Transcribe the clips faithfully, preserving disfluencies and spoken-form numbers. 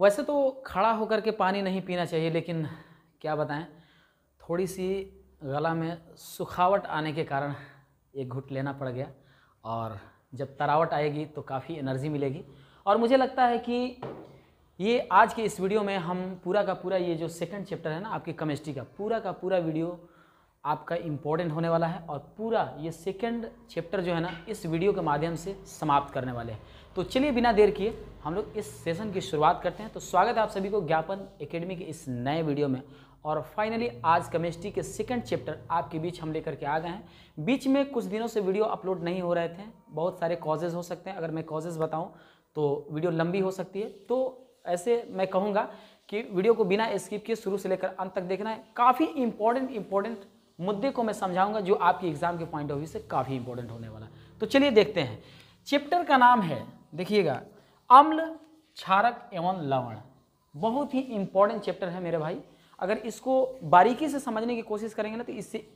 वैसे तो खड़ा होकर के पानी नहीं पीना चाहिए, लेकिन क्या बताएं, थोड़ी सी गला में सुखावट आने के कारण एक घुट लेना पड़ गया। और जब तरावट आएगी तो काफ़ी एनर्जी मिलेगी। और मुझे लगता है कि ये आज के इस वीडियो में हम पूरा का पूरा ये जो सेकंड चैप्टर है ना आपकी केमिस्ट्री का, पूरा का पूरा वीडियो आपका इम्पोर्टेंट होने वाला है। और पूरा ये सेकंड चैप्टर जो है ना इस वीडियो के माध्यम से समाप्त करने वाले हैं। तो चलिए बिना देर किए हम लोग इस सेशन की शुरुआत करते हैं। तो स्वागत है आप सभी को ज्ञापन एकेडमी के इस नए वीडियो में। और फाइनली आज केमिस्ट्री के सेकंड चैप्टर आपके बीच हम लेकर के आ गए हैं। बीच में कुछ दिनों से वीडियो अपलोड नहीं हो रहे थे, बहुत सारे कॉजेज़ हो सकते हैं। अगर मैं कॉजेज़ बताऊँ तो वीडियो लंबी हो सकती है, तो ऐसे मैं कहूँगा कि वीडियो को बिना स्किप किए शुरू से लेकर अंत तक देखना है। काफ़ी इंपॉर्टेंट इंपॉर्टेंट मुद्दे को मैं समझाऊंगा जो आपकी एग्ज़ाम के पॉइंट ऑफ व्यू से काफ़ी इंपॉर्टेंट होने वाला है। तो चलिए देखते हैं। चैप्टर का नाम है, देखिएगा, अम्ल क्षारक एवं लवण। बहुत ही इंपॉर्टेंट चैप्टर है मेरे भाई। अगर इसको बारीकी से समझने की कोशिश करेंगे ना तो इससे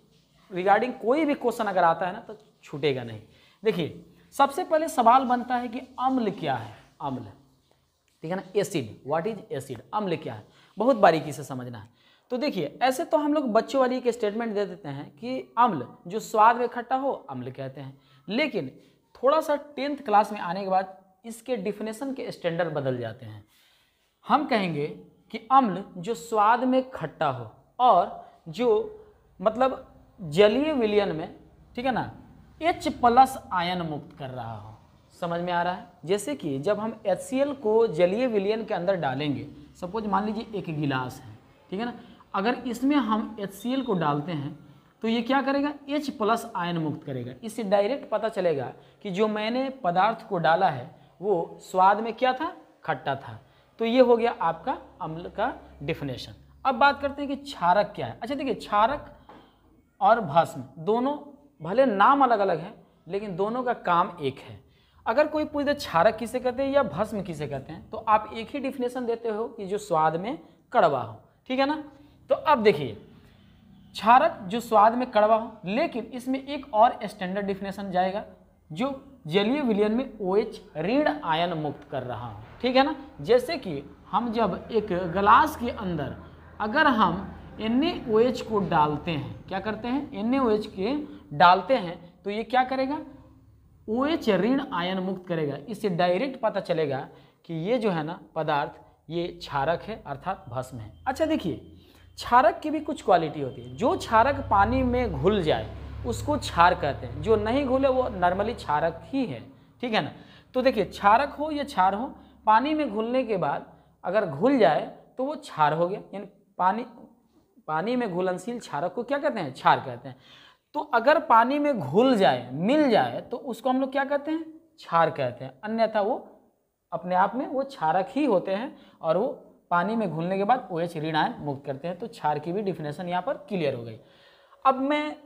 रिगार्डिंग कोई भी क्वेश्चन अगर आता है ना तो छूटेगा नहीं। देखिए, सबसे पहले सवाल बनता है कि अम्ल क्या है। अम्ल, ठीक है ना, एसिड। What is acid? अम्ल क्या है, बहुत बारीकी से समझना है। तो देखिए, ऐसे तो हम लोग बच्चों वाली एक स्टेटमेंट दे देते हैं कि अम्ल जो स्वाद में खट्टा हो अम्ल कहते हैं, लेकिन थोड़ा सा टेंथ क्लास में आने के बाद इसके डिफिनेशन के स्टैंडर्ड बदल जाते हैं। हम कहेंगे कि अम्ल जो स्वाद में खट्टा हो और जो मतलब जलीय विलयन में, ठीक है ना, H प्लस आयन मुक्त कर रहा हो। समझ में आ रहा है? जैसे कि जब हम HCl को जलीय विलयन के अंदर डालेंगे, सपोज मान लीजिए एक गिलास है, ठीक है ना, अगर इसमें हम HCl को डालते हैं तो ये क्या करेगा, H प्लस आयन मुक्त करेगा। इससे डायरेक्ट पता चलेगा कि जो मैंने पदार्थ को डाला है वो स्वाद में क्या था, खट्टा था। तो ये हो गया आपका अम्ल का डिफिनेशन। अब बात करते हैं कि क्षारक क्या है। अच्छा देखिए, क्षारक और भस्म दोनों भले नाम अलग अलग हैं लेकिन दोनों का काम एक है। अगर कोई पूछे क्षारक किसे कहते हैं या भस्म किसे कहते हैं तो आप एक ही डिफिनेशन देते हो कि जो स्वाद में कड़वा हो, ठीक है ना। तो अब देखिए, क्षारक जो स्वाद में कड़वा हो, लेकिन इसमें एक और स्टैंडर्ड डिफिनेशन जाएगा जो जलीय विलयन में OH ऋण आयन मुक्त कर रहा हूँ, ठीक है ना। जैसे कि हम जब एक गिलास के अंदर अगर हम NaOH को डालते हैं, क्या करते हैं, NaOH के डालते हैं, तो ये क्या करेगा, OH ऋण आयन मुक्त करेगा। इससे डायरेक्ट पता चलेगा कि ये जो है ना पदार्थ ये क्षारक है अर्थात भस्म है। अच्छा देखिए, क्षारक की भी कुछ क्वालिटी होती है। जो क्षारक पानी में घुल जाए उसको क्षार कहते हैं, जो नहीं घुले वो नॉर्मली क्षारक ही है, ठीक है ना। तो देखिए, क्षारक हो या क्षार हो, पानी में घुलने के बाद अगर घुल जाए तो वो क्षार हो गया, यानी पानी पानी में घुलनशील क्षारक को क्या कहते हैं, क्षार कहते हैं। तो अगर पानी में घुल जाए, मिल जाए, तो उसको हम लोग क्या कहते हैं, क्षार कहते हैं, अन्यथा वो अपने आप में वो क्षारक ही होते हैं और वो पानी में घुलने के बाद OH ऋण आयन मुक्त करते हैं। तो क्षार की भी डिफिनेशन यहाँ पर क्लियर हो गई। अब मैं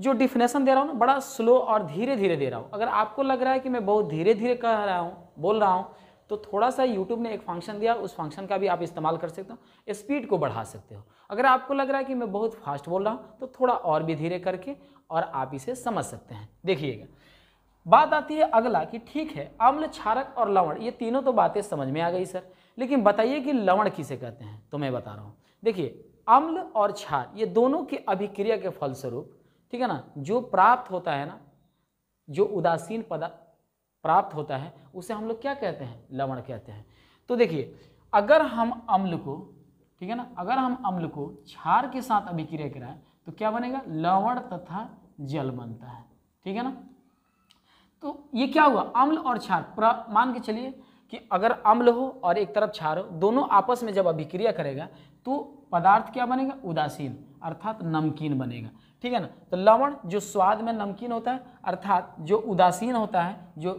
जो डिफिनेशन दे रहा हूँ ना बड़ा स्लो और धीरे धीरे दे रहा हूँ। अगर आपको लग रहा है कि मैं बहुत धीरे धीरे कह रहा हूँ, बोल रहा हूँ, तो थोड़ा सा YouTube ने एक फंक्शन दिया, उस फंक्शन का भी आप इस्तेमाल कर सकते हो, स्पीड को बढ़ा सकते हो। अगर आपको लग रहा है कि मैं बहुत फास्ट बोल रहा हूँ तो थोड़ा और भी धीरे करके और आप इसे समझ सकते हैं। देखिएगा, बात आती है अगला कि ठीक है, अम्ल क्षारक और लवण, ये तीनों तो बातें समझ में आ गई सर, लेकिन बताइए कि लवण किसे कहते हैं। तो मैं बता रहा हूँ, देखिए, अम्ल और क्षार ये दोनों की अभिक्रिया के फलस्वरूप, ठीक है ना, जो प्राप्त होता है ना, जो उदासीन पदार्थ प्राप्त होता है उसे हम लोग क्या कहते हैं, लवण कहते हैं। तो देखिए, अगर हम अम्ल को, ठीक है ना, अगर हम अम्ल को क्षार के साथ अभिक्रिया कराएं तो क्या बनेगा, लवण तथा जल बनता है, ठीक है ना। तो ये क्या हुआ, अम्ल और क्षार, मान के चलिए कि अगर अम्ल हो और एक तरफ क्षार हो, दोनों आपस में जब अभिक्रिया करेगा तो पदार्थ क्या बनेगा, उदासीन अर्थात नमकीन बनेगा, ठीक है ना। तो लवण जो स्वाद में नमकीन होता है अर्थात जो उदासीन होता है, जो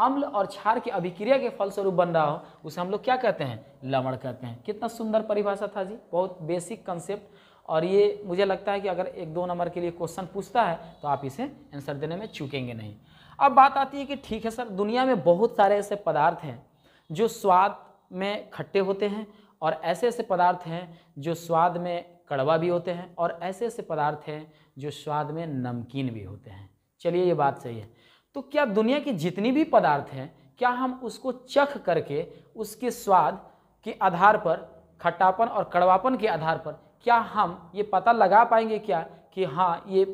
अम्ल और क्षार की अभिक्रिया के फलस्वरूप बन रहा हो उसे हम लोग क्या कहते हैं, लवण कहते हैं। कितना सुंदर परिभाषा था जी, बहुत बेसिक कंसेप्ट, और ये मुझे लगता है कि अगर एक दो नंबर के लिए क्वेश्चन पूछता है तो आप इसे आंसर देने में चूकेंगे नहीं। अब बात आती है कि ठीक है सर, दुनिया में बहुत सारे ऐसे पदार्थ हैं जो स्वाद में खट्टे होते हैं, और ऐसे ऐसे पदार्थ हैं जो स्वाद में कड़वा भी होते हैं, और ऐसे ऐसे पदार्थ हैं जो स्वाद में नमकीन भी होते हैं। चलिए ये बात सही है। तो क्या दुनिया के जितनी भी पदार्थ हैं क्या हम उसको चख करके उसके स्वाद के आधार पर, खट्टापन और कड़वापन के आधार पर क्या हम ये पता लगा पाएंगे क्या कि हाँ ये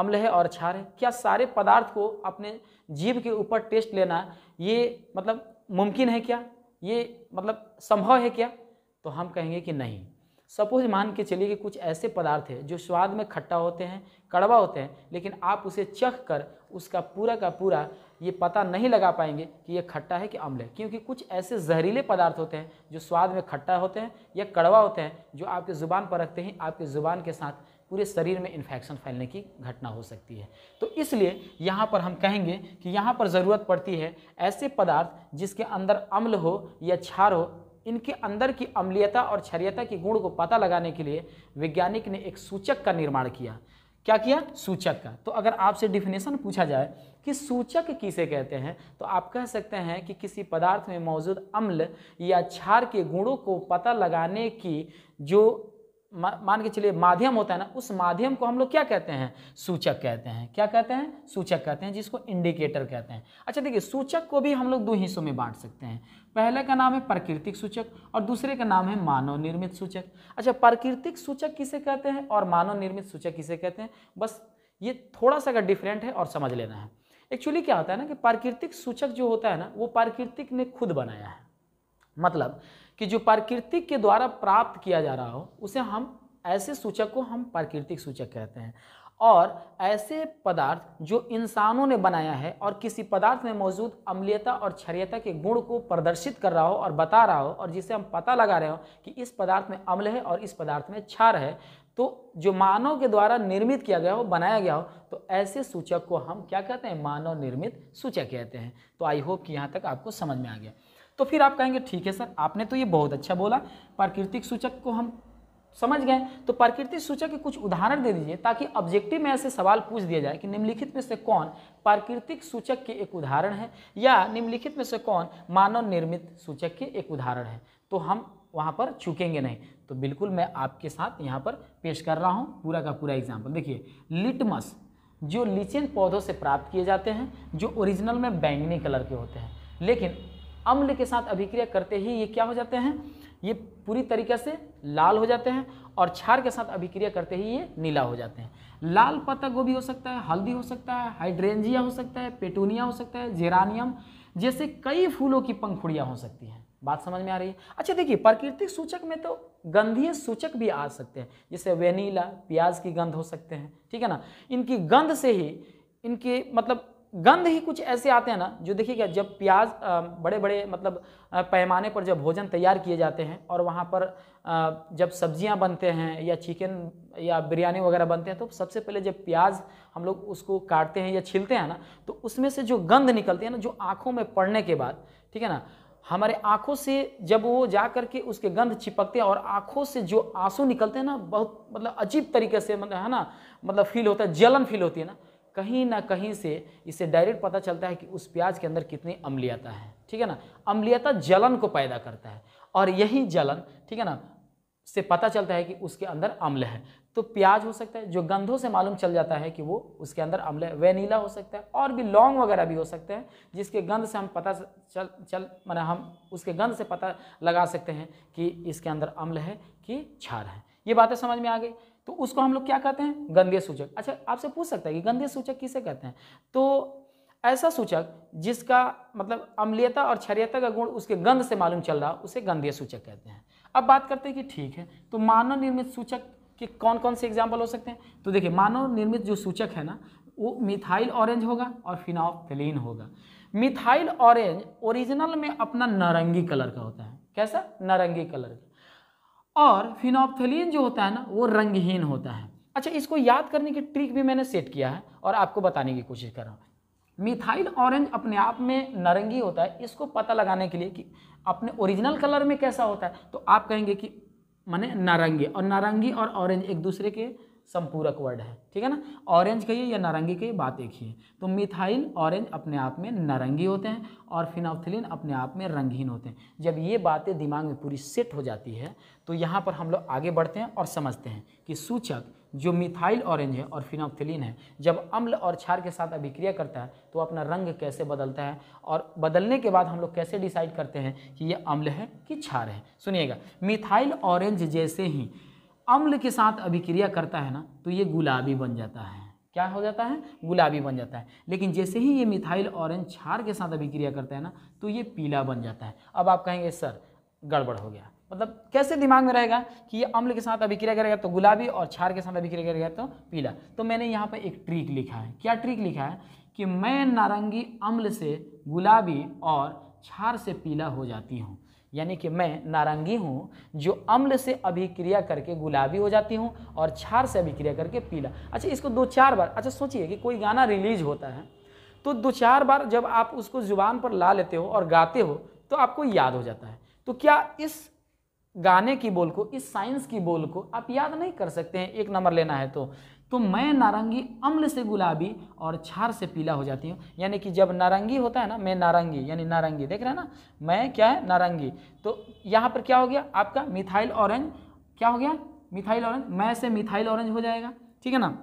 अम्ल है और क्षार है? क्या सारे पदार्थ को अपने जीभ के ऊपर टेस्ट लेना ये मतलब मुमकिन है क्या, ये मतलब संभव है क्या? तो हम कहेंगे कि नहीं। सपोज मान के चलिए कि कुछ ऐसे पदार्थ है जो स्वाद में खट्टा होते हैं, कड़वा होते हैं, लेकिन आप उसे चख कर उसका पूरा का पूरा ये पता नहीं लगा पाएंगे कि ये खट्टा है कि अम्ल है, क्योंकि कुछ ऐसे जहरीले पदार्थ होते हैं जो स्वाद में खट्टा होते हैं या कड़वा होते हैं, जो आपके ज़ुबान पर रखते ही आपके ज़ुबान के साथ पूरे शरीर में इन्फेक्शन फैलने की घटना हो सकती है। तो इसलिए यहाँ पर हम कहेंगे कि यहाँ पर ज़रूरत पड़ती है ऐसे पदार्थ जिसके अंदर अम्ल हो या क्षार हो, इनके अंदर की अम्लीयता और क्षारीयता के गुण को पता लगाने के लिए वैज्ञानिक ने एक सूचक का निर्माण किया। क्या किया? सूचक का। तो अगर आपसे डिफिनेशन पूछा जाए कि सूचक किसे कहते हैं, तो आप कह सकते हैं कि किसी पदार्थ में मौजूद अम्ल या क्षार के गुणों को पता लगाने की जो मान के चलिए माध्यम होता है ना, उस माध्यम को हम लोग क्या कहते हैं? सूचक कहते हैं। क्या कहते हैं? सूचक कहते हैं, जिसको इंडिकेटर कहते हैं। अच्छा देखिए, सूचक को भी हम लोग दो हिस्सों में बांट सकते हैं। पहले का नाम है प्राकृतिक सूचक और दूसरे का नाम है मानव निर्मित सूचक। अच्छा, प्राकृतिक सूचक किसे कहते हैं और मानव निर्मित सूचक किसे कहते हैं, बस ये थोड़ा सा का डिफरेंट है और समझ लेना है। एक्चुअली क्या होता है ना कि प्राकृतिक सूचक जो होता है ना, वो प्राकृतिक ने खुद बनाया है। मतलब कि जो प्राकृतिक के द्वारा प्राप्त किया जा रहा हो उसे हम, ऐसे सूचक को हम प्राकृतिक सूचक कहते हैं। और ऐसे पदार्थ जो इंसानों ने बनाया है और किसी पदार्थ में मौजूद अम्लीयता और क्षारीयता के गुण को प्रदर्शित कर रहा हो और बता रहा हो, और जिसे हम पता लगा रहे हो कि इस पदार्थ में अम्ल है और इस पदार्थ में क्षार है, तो जो मानव के द्वारा निर्मित किया गया हो, बनाया गया हो, तो ऐसे सूचक को हम क्या कहते हैं? मानव निर्मित सूचक कहते हैं। तो आई होप कि यहाँ तक आपको समझ में आ गया। तो फिर आप कहेंगे ठीक है सर, आपने तो ये बहुत अच्छा बोला, प्राकृतिक सूचक को हम समझ गए, तो प्राकृतिक सूचक के कुछ उदाहरण दे दीजिए ताकि ऑब्जेक्टिव में ऐसे सवाल पूछ दिया जाए कि निम्नलिखित में से कौन प्राकृतिक सूचक के एक उदाहरण है या निम्नलिखित में से कौन मानव निर्मित सूचक के एक उदाहरण है। तो हम वहाँ पर चूकेंगे नहीं। तो बिल्कुल मैं आपके साथ यहाँ पर पेश कर रहा हूँ पूरा का पूरा एग्जाम्पल। देखिए, लिटमस जो लीचेन पौधों से प्राप्त किए जाते हैं, जो ओरिजिनल में बैंगनी कलर के होते हैं, लेकिन अम्ल के साथ अभिक्रिया करते ही ये क्या हो जाते हैं? ये पूरी तरीके से लाल हो जाते हैं, और क्षार के साथ अभिक्रिया करते ही ये नीला हो जाते हैं। लाल पत्ता गोभी हो सकता है, हल्दी हो सकता है, हाइड्रेंजिया हो सकता है, पेटूनिया हो सकता है, जेरानियम जैसे कई फूलों की पंखुड़ियाँ हो सकती हैं। बात समझ में आ रही है? अच्छा देखिए, प्राकृतिक सूचक में तो गंधीय सूचक भी आ सकते हैं, जैसे वेनीला, प्याज की गंध हो सकते हैं, ठीक है ना। इनकी गंध से ही, इनके मतलब गंध ही कुछ ऐसे आते हैं ना, जो देखिए क्या, जब प्याज बड़े बड़े मतलब पैमाने पर जब भोजन तैयार किए जाते हैं और वहाँ पर जब सब्जियाँ बनते हैं या चिकन या बिरयानी वगैरह बनते हैं, तो सबसे पहले जब प्याज हम लोग उसको काटते हैं या छीलते हैं ना, तो उसमें से जो गंध निकलती है ना, जो आँखों में पड़ने के बाद, ठीक है ना, हमारे आँखों से जब वो जा करके उसके गंध चिपकते हैं और आँखों से जो आंसू निकलते हैं ना, बहुत मतलब अजीब तरीके से मतलब है ना, मतलब फील होता है, जलन फील होती है ना, कहीं ना कहीं से इसे डायरेक्ट पता चलता है कि उस प्याज के अंदर कितनी अम्लीयता है, ठीक है ना। अम्लीयता जलन को पैदा करता है और यही जलन, ठीक है ना, से पता चलता है कि उसके अंदर अम्ल है। तो प्याज हो सकता है, जो गंधों से मालूम चल जाता है कि वो उसके अंदर अम्ल है। वेनीला हो सकता है, और भी लौंग वगैरह भी हो सकते हैं, जिसके गंध से हम पता चल चल माने हम उसके गंध से पता लगा सकते हैं कि इसके अंदर अम्ल है कि क्षार है। ये बातें समझ में आ गई। तो उसको हम लोग क्या कहते हैं? गंधीय सूचक। अच्छा, आपसे पूछ सकता है कि गंधीय सूचक किसे कहते हैं? तो ऐसा सूचक जिसका मतलब अम्लीयता और क्षारीयता का गुण उसके गंध से मालूम चल रहा, उसे गंधीय सूचक कहते हैं। अब बात करते हैं कि ठीक है, तो मानव निर्मित सूचक के कौन कौन से एग्जाम्पल हो सकते हैं। तो देखिए, मानव निर्मित जो सूचक है ना, वो मिथाइल ऑरेंज होगा और फिनोफ्थलीन होगा। मिथाइल ऑरेंज ओरिजिनल में अपना नारंगी कलर का होता है। कैसा? नारंगी कलर का। और फिनोफ्थलीन जो होता है ना, वो रंगहीन होता है। अच्छा, इसको याद करने की ट्रिक भी मैंने सेट किया है और आपको बताने की कोशिश कर रहा हूँ। मिथाइल ऑरेंज अपने आप में नारंगी होता है, इसको पता लगाने के लिए कि अपने ओरिजिनल कलर में कैसा होता है, तो आप कहेंगे कि माने नारंगी। और नारंगी और ऑरेंज एक दूसरे के संपूरक वर्ड है, ठीक है ना। ऑरेंज कहिए या नारंगी कहिए, बात एक ही है। तो मिथाइल ऑरेंज अपने आप में नारंगी होते हैं और फिनोफ्थलीन अपने आप में रंगहीन होते हैं। जब ये बातें दिमाग में पूरी सेट हो जाती है, तो यहाँ पर हम लोग आगे बढ़ते हैं और समझते हैं कि सूचक जो मिथाइल ऑरेंज है और फिनोक्थिलीन है, जब अम्ल और क्षार के साथ अभिक्रिया करता है तो अपना रंग कैसे बदलता है, और बदलने के बाद हम लोग कैसे डिसाइड करते हैं कि ये अम्ल है कि क्षार है। सुनिएगा, मिथाइल ऑरेंज जैसे ही अम्ल के साथ अभिक्रिया करता है ना तो ये गुलाबी बन जाता है, क्या हो जाता है, गुलाबी बन जाता है। लेकिन जैसे ही ये मिथाइल ऑरेंज क्षार के साथ अभिक्रिया करता है ना तो ये पीला बन जाता है। अब आप कहेंगे सर गड़बड़ हो गया, मतलब कैसे दिमाग में रहेगा कि ये अम्ल के साथ अभिक्रिया करेगा तो गुलाबी और क्षार के साथ अभिक्रिया करेगा तो पीला। तो मैंने यहाँ पर एक ट्रिक लिखा है, क्या ट्रिक लिखा है कि मैं नारंगी अम्ल से गुलाबी और क्षार से पीला हो जाती हूँ, यानी कि मैं नारंगी हूँ जो अम्ल से अभिक्रिया करके गुलाबी हो जाती हूँ और क्षार से अभिक्रिया करके पीला। अच्छा, इसको दो चार बार, अच्छा सोचिए कि कोई गाना रिलीज होता है तो दो चार बार जब आप उसको जुबान पर ला लेते हो और गाते हो तो आपको याद हो जाता है। तो क्या इस गाने की बोल को, इस साइंस की बोल को आप याद नहीं कर सकते हैं? एक नंबर लेना है तो तो मैं नारंगी अम्ल से गुलाबी और क्षार से पीला हो जाती हूँ, यानी कि जब नारंगी होता है ना, मैं नारंगी यानी नारंगी, देख रहे हैं ना, मैं क्या है, नारंगी। तो यहाँ पर क्या हो गया आपका मिथाइल ऑरेंज, क्या हो गया मिथाइल ऑरेंज, मैं से मिथाइल ऑरेंज हो जाएगा, ठीक है ना,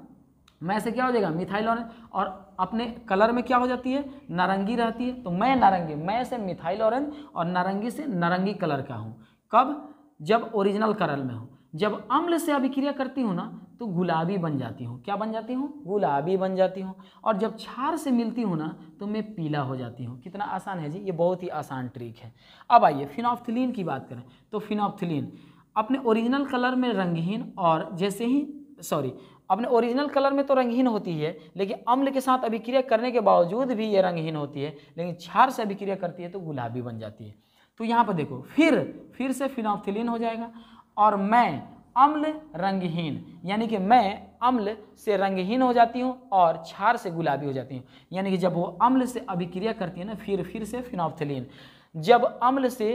मैं से क्या हो जाएगा मिथाइल ऑरेंज, और अपने कलर में क्या हो जाती है, नारंगी रहती है। तो मैं नारंगी, मैं से मिथाइल ऑरेंज और नारंगी से नारंगी कलर का हूँ। कब, जब ओरिजिनल कलर में हूँ। जब अम्ल से अभिक्रिया करती हूँ ना तो गुलाबी बन जाती हूँ, क्या बन जाती हूँ, गुलाबी बन जाती हूँ, और जब क्षार से मिलती हूँ ना तो मैं पीला हो जाती हूँ। कितना आसान है जी, ये बहुत ही आसान ट्रिक है। अब आइए फिनोफ्थलीन की बात करें तो फिनोफ्थलीन अपने ओरिजिनल कलर में रंगहीन और जैसे ही सॉरी अपने ओरिजिनल कलर में तो रंगहीन होती है, लेकिन अम्ल के साथ अभिक्रिया करने के बावजूद भी ये रंगहीन होती है, लेकिन क्षार से अभिक्रिया करती है तो गुलाबी बन जाती है। तो यहाँ पर देखो फिर फिर से फिनोफ्थलीन हो जाएगा, और मैं अम्ल रंगहीन, यानी कि मैं अम्ल से रंगहीन हो जाती हूँ और क्षार से गुलाबी हो जाती हूँ, यानी कि जब वो अम्ल से अभिक्रिया करती है ना, फिर फिर से फिनोफ्थलीन, जब अम्ल से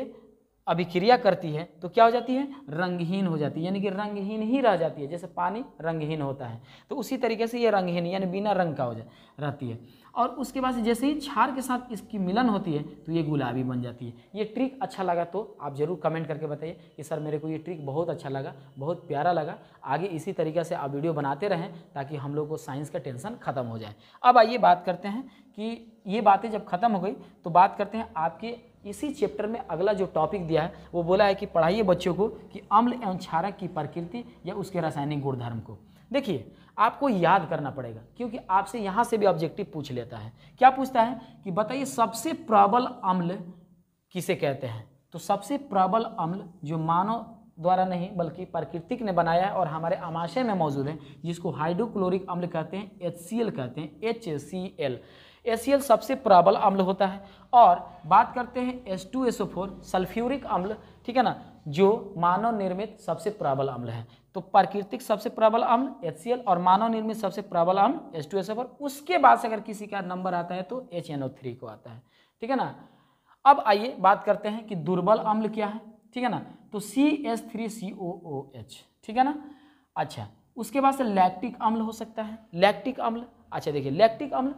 अभिक्रिया करती है तो क्या हो जाती है, रंगहीन हो जाती है, यानी कि रंगहीन ही रह जाती है। जैसे पानी रंगहीन होता है तो उसी तरीके से ये रंगहीन यानी बिना रंग का हो जा रहती है, और उसके बाद जैसे ही क्षार के साथ इसकी मिलन होती है तो ये गुलाबी बन जाती है। ये ट्रिक अच्छा लगा तो आप ज़रूर कमेंट करके बताइए कि सर मेरे को ये ट्रिक बहुत अच्छा लगा, बहुत प्यारा लगा। आगे इसी तरीके से आप वीडियो बनाते रहें ताकि हम लोग को साइंस का टेंशन ख़त्म हो जाए। अब आइए बात करते हैं कि ये बातें जब ख़त्म हो गई तो बात करते हैं आपके इसी चैप्टर में अगला जो टॉपिक दिया है, वो बोला है कि पढ़ाइए बच्चों को कि अम्ल एवं क्षारक की प्रकृति या उसके रासायनिक गुणधर्म को। देखिए आपको याद करना पड़ेगा क्योंकि आपसे यहाँ से भी ऑब्जेक्टिव पूछ लेता है। क्या पूछता है कि बताइए सबसे प्रबल अम्ल किसे कहते हैं, तो सबसे प्रबल अम्ल जो मानव द्वारा नहीं बल्कि प्राकृतिक ने बनाया है और हमारे आमाशय में मौजूद है, जिसको हाइड्रोक्लोरिक अम्ल कहते हैं, एच सी एल कहते हैं, H C L. H C L सबसे प्रबल अम्ल होता है। और बात करते हैं H two S O four sulphuric अम्ल, ठीक है ना, जो मानव निर्मित सबसे प्रबल अम्ल है। तो प्राकृतिक सबसे प्रबल अम्ल एच सी एल और मानव निर्मित सबसे प्रबल अम्ल H two S O four. उसके बाद से अगर किसी का नंबर आता है तो एच एन ओ थ्री को आता है, ठीक है ना। अब आइए बात करते हैं कि दुर्बल अम्ल क्या है, ठीक है ना, तो C S three C O O H, ठीक है ना। अच्छा, उसके बाद से लैक्टिक अम्ल हो सकता है, लैक्टिक अम्ल। अच्छा देखिए लैक्टिक अम्ल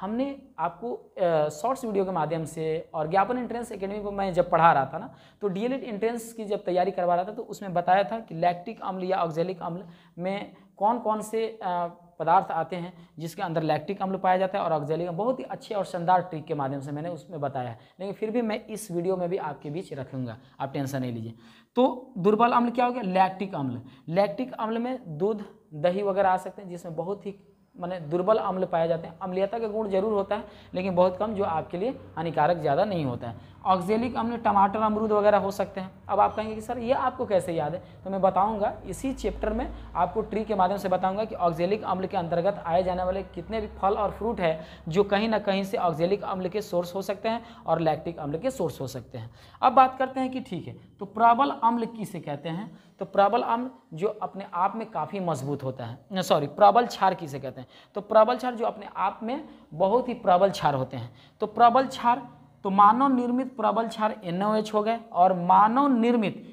हमने आपको शॉर्ट्स वीडियो के माध्यम से और ज्ञापन एंट्रेंस एकेडमी को मैं जब पढ़ा रहा था ना तो डीएलएड एंट्रेंस की जब तैयारी करवा रहा था तो उसमें बताया था कि लैक्टिक अम्ल या ऑक्जेलिक अम्ल में कौन कौन से आ, पदार्थ आते हैं जिसके अंदर लैक्टिक अम्ल पाया जाता है और ऑक्जेलिक, बहुत ही अच्छे और शानदार ट्रिक के माध्यम से मैंने उसमें बताया है, लेकिन फिर भी मैं इस वीडियो में भी आपके बीच रखूंगा, आप टेंशन नहीं लीजिए। तो दुर्बल अम्ल क्या हो गया, लैक्टिक अम्ल। लैक्टिक अम्ल में दूध, दही वगैरह आ सकते हैं जिसमें बहुत ही माने दुर्बल अम्ल पाए जाते हैं। अम्लीयता का गुण जरूर होता है लेकिन बहुत कम, जो आपके लिए हानिकारक ज़्यादा नहीं होता है। ऑक्जेलिक अम्ल टमाटर, अमरूद वगैरह हो सकते हैं। अब आप कहेंगे कि सर ये आपको कैसे याद है, तो मैं बताऊंगा इसी चैप्टर में, आपको ट्री के माध्यम से बताऊंगा कि ऑक्जेलिक अम्ल के अंतर्गत आए जाने वाले कितने भी फल और फ्रूट है जो कहीं ना कहीं से ऑक्जेलिक अम्ल के सोर्स हो सकते हैं और लैक्टिक अम्ल के सोर्स हो सकते हैं। अब बात करते हैं कि ठीक है तो प्रबल अम्ल किसे कहते हैं, तो प्रबल अम्ल जो अपने आप में काफ़ी मजबूत होता है, सॉरी प्रबल क्षार किसे कहते हैं, तो प्रबल क्षार जो अपने आप में बहुत ही प्रबल क्षार होते हैं। तो प्रबल क्षार, तो मानव निर्मित प्रबल क्षार एन ओ एच हो गए, और मानव निर्मित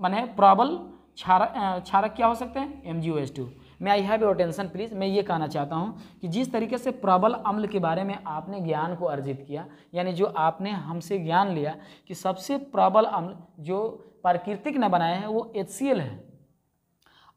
माने प्रबल क्षार क्षारक क्या हो सकते हैं, M G O H two. मैं I have your tension please, मैं ये कहना चाहता हूँ कि जिस तरीके से प्रबल अम्ल के बारे में आपने ज्ञान को अर्जित किया, यानी जो आपने हमसे ज्ञान लिया कि सबसे प्रबल अम्ल जो प्राकृतिक ने बनाया है वो एच सी एल है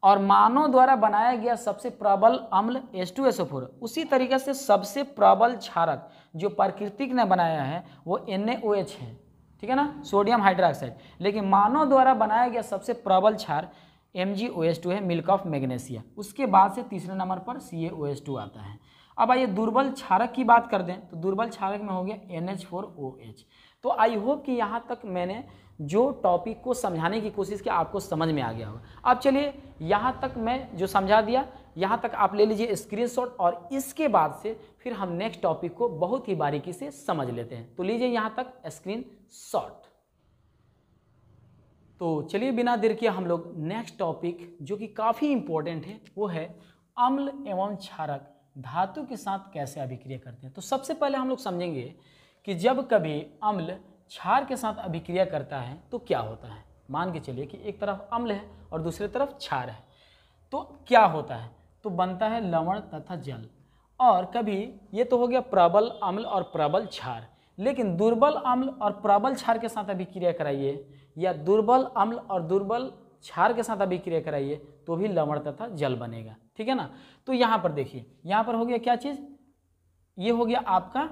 और मानव द्वारा बनाया गया सबसे प्रबल अम्ल H two S O four, उसी तरीके से सबसे प्रबल क्षारक जो प्राकृतिक ने बनाया है वो एन ए ओ एच है, ठीक है ना, सोडियम हाइड्रोक्साइड। लेकिन मानव द्वारा बनाया गया सबसे प्रबल क्षार M G O H two है, मिल्क ऑफ मैग्नेशिया। उसके बाद से तीसरे नंबर पर सी ए ओ एच टू आता है। अब आइए दुर्बल क्षारक की बात कर दें तो दुर्बल क्षारक में हो गया N H four O H. तो आई होप कि यहाँ तक मैंने जो टॉपिक को समझाने की कोशिश की आपको समझ में आ गया होगा। अब चलिए यहाँ तक मैं जो समझा दिया यहाँ तक आप ले लीजिए स्क्रीनशॉट, और इसके बाद से फिर हम नेक्स्ट टॉपिक को बहुत ही बारीकी से समझ लेते हैं। तो लीजिए यहाँ तक स्क्रीनशॉट। तो चलिए बिना देर किए हम लोग नेक्स्ट टॉपिक जो कि काफ़ी इम्पोर्टेंट है वो है अम्ल एवं क्षारक धातु के साथ कैसे अभिक्रिया करते हैं। तो सबसे पहले हम लोग समझेंगे कि जब कभी अम्ल क्षार के साथ अभिक्रिया करता है तो क्या होता है। मान के चलिए कि एक तरफ अम्ल है और दूसरी तरफ क्षार है, तो क्या होता है, तो बनता है लवण तथा जल। और कभी ये तो हो गया प्रबल अम्ल और प्रबल क्षार, लेकिन दुर्बल अम्ल और प्रबल क्षार के साथ अभिक्रिया कराइए या दुर्बल अम्ल और दुर्बल क्षार के साथ अभिक्रिया कराइए तो भी लवण तथा जल बनेगा, ठीक है ना। तो यहाँ पर देखिए यहाँ पर हो गया क्या चीज़, ये हो गया आपका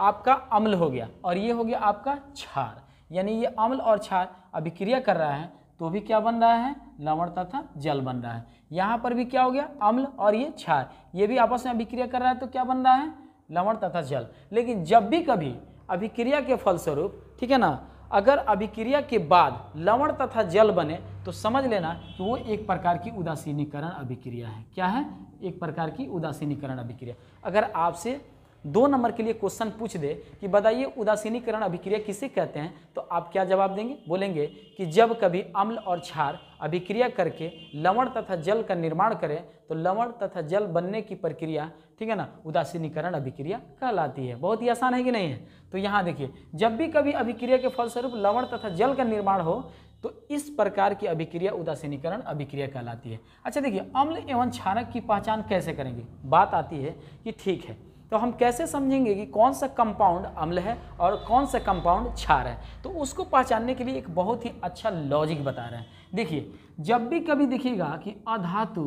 आपका अम्ल हो गया और ये हो गया आपका क्षार, यानी ये अम्ल और क्षार अभिक्रिया कर रहा है तो भी क्या बन रहा है, लवण तथा जल बन रहा है। यहाँ पर भी क्या हो गया, अम्ल और ये क्षार ये भी आपस में अभिक्रिया कर रहा है तो क्या बन रहा है, लवण तथा जल। लेकिन जब भी कभी अभिक्रिया के फलस्वरूप, ठीक है ना, अगर अभिक्रिया के बाद लवण तथा जल बने तो समझ लेना कि वो एक प्रकार की उदासीनीकरण अभिक्रिया है। क्या है, एक प्रकार की उदासीनीकरण अभिक्रिया। अगर आपसे दो नंबर के लिए क्वेश्चन पूछ दे कि बताइए उदासीनीकरण अभिक्रिया किसे कहते हैं, तो आप क्या जवाब देंगे, बोलेंगे कि जब कभी अम्ल और क्षार अभिक्रिया करके लवण तथा जल का निर्माण करें तो लवण तथा जल बनने की प्रक्रिया, ठीक है ना, उदासीनीकरण अभिक्रिया कहलाती है। बहुत ही आसान है कि नहीं है। तो यहाँ देखिए जब भी कभी अभिक्रिया के फलस्वरूप लवण तथा जल का निर्माण हो तो इस प्रकार की अभिक्रिया उदासीनीकरण अभिक्रिया कहलाती है। अच्छा देखिए अम्ल एवं क्षारक की पहचान कैसे करेंगे, बात आती है कि ठीक है तो हम कैसे समझेंगे कि कौन सा कंपाउंड अम्ल है और कौन सा कंपाउंड क्षार है। तो उसको पहचानने के लिए एक बहुत ही अच्छा लॉजिक बता रहे हैं। देखिए जब भी कभी देखिएगा कि अधातु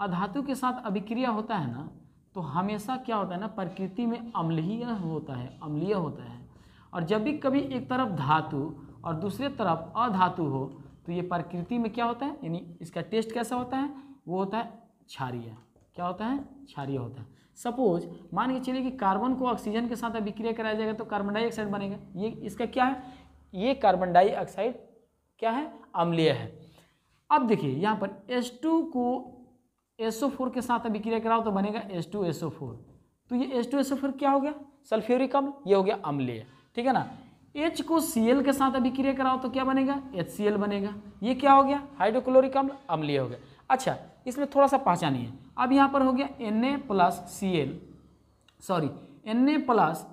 अधातु के साथ अभिक्रिया होता है ना, तो हमेशा क्या होता है ना, प्रकृति में अम्लीय होता है, अम्लीय होता है। और जब भी कभी एक तरफ धातु और दूसरे तरफ अधातु हो तो ये प्रकृति में क्या होता है, यानी इसका टेस्ट कैसा होता है, वो होता है क्षारीय। क्या होता है, क्षारीय होता है। सपोज मान के चलिए कि कार्बन को ऑक्सीजन के साथ अभिक्रिया कराया जाएगा तो कार्बन डाइऑक्साइड बनेगा। ये इसका क्या है, ये कार्बन डाइऑक्साइड क्या है, अम्लीय है। अब देखिए यहाँ पर एच टू को एस ओ फोर के साथ अभिक्रिया कराओ तो बनेगा H two S O four. तो ये H two S O four क्या हो गया, सल्फ्यूरिक अम्ल, ये हो गया अम्लीय, ठीक है ना। H को Cl के साथ अभिक्रिया कराओ तो क्या बनेगा, एच सी एल बनेगा। ये क्या हो गया, हाइड्रोक्लोरिक अम्ल, अम्लीय हो गया। अच्छा इसमें थोड़ा सा पहचानिए, अब यहाँ पर हो गया N A plus C L sorry N A plus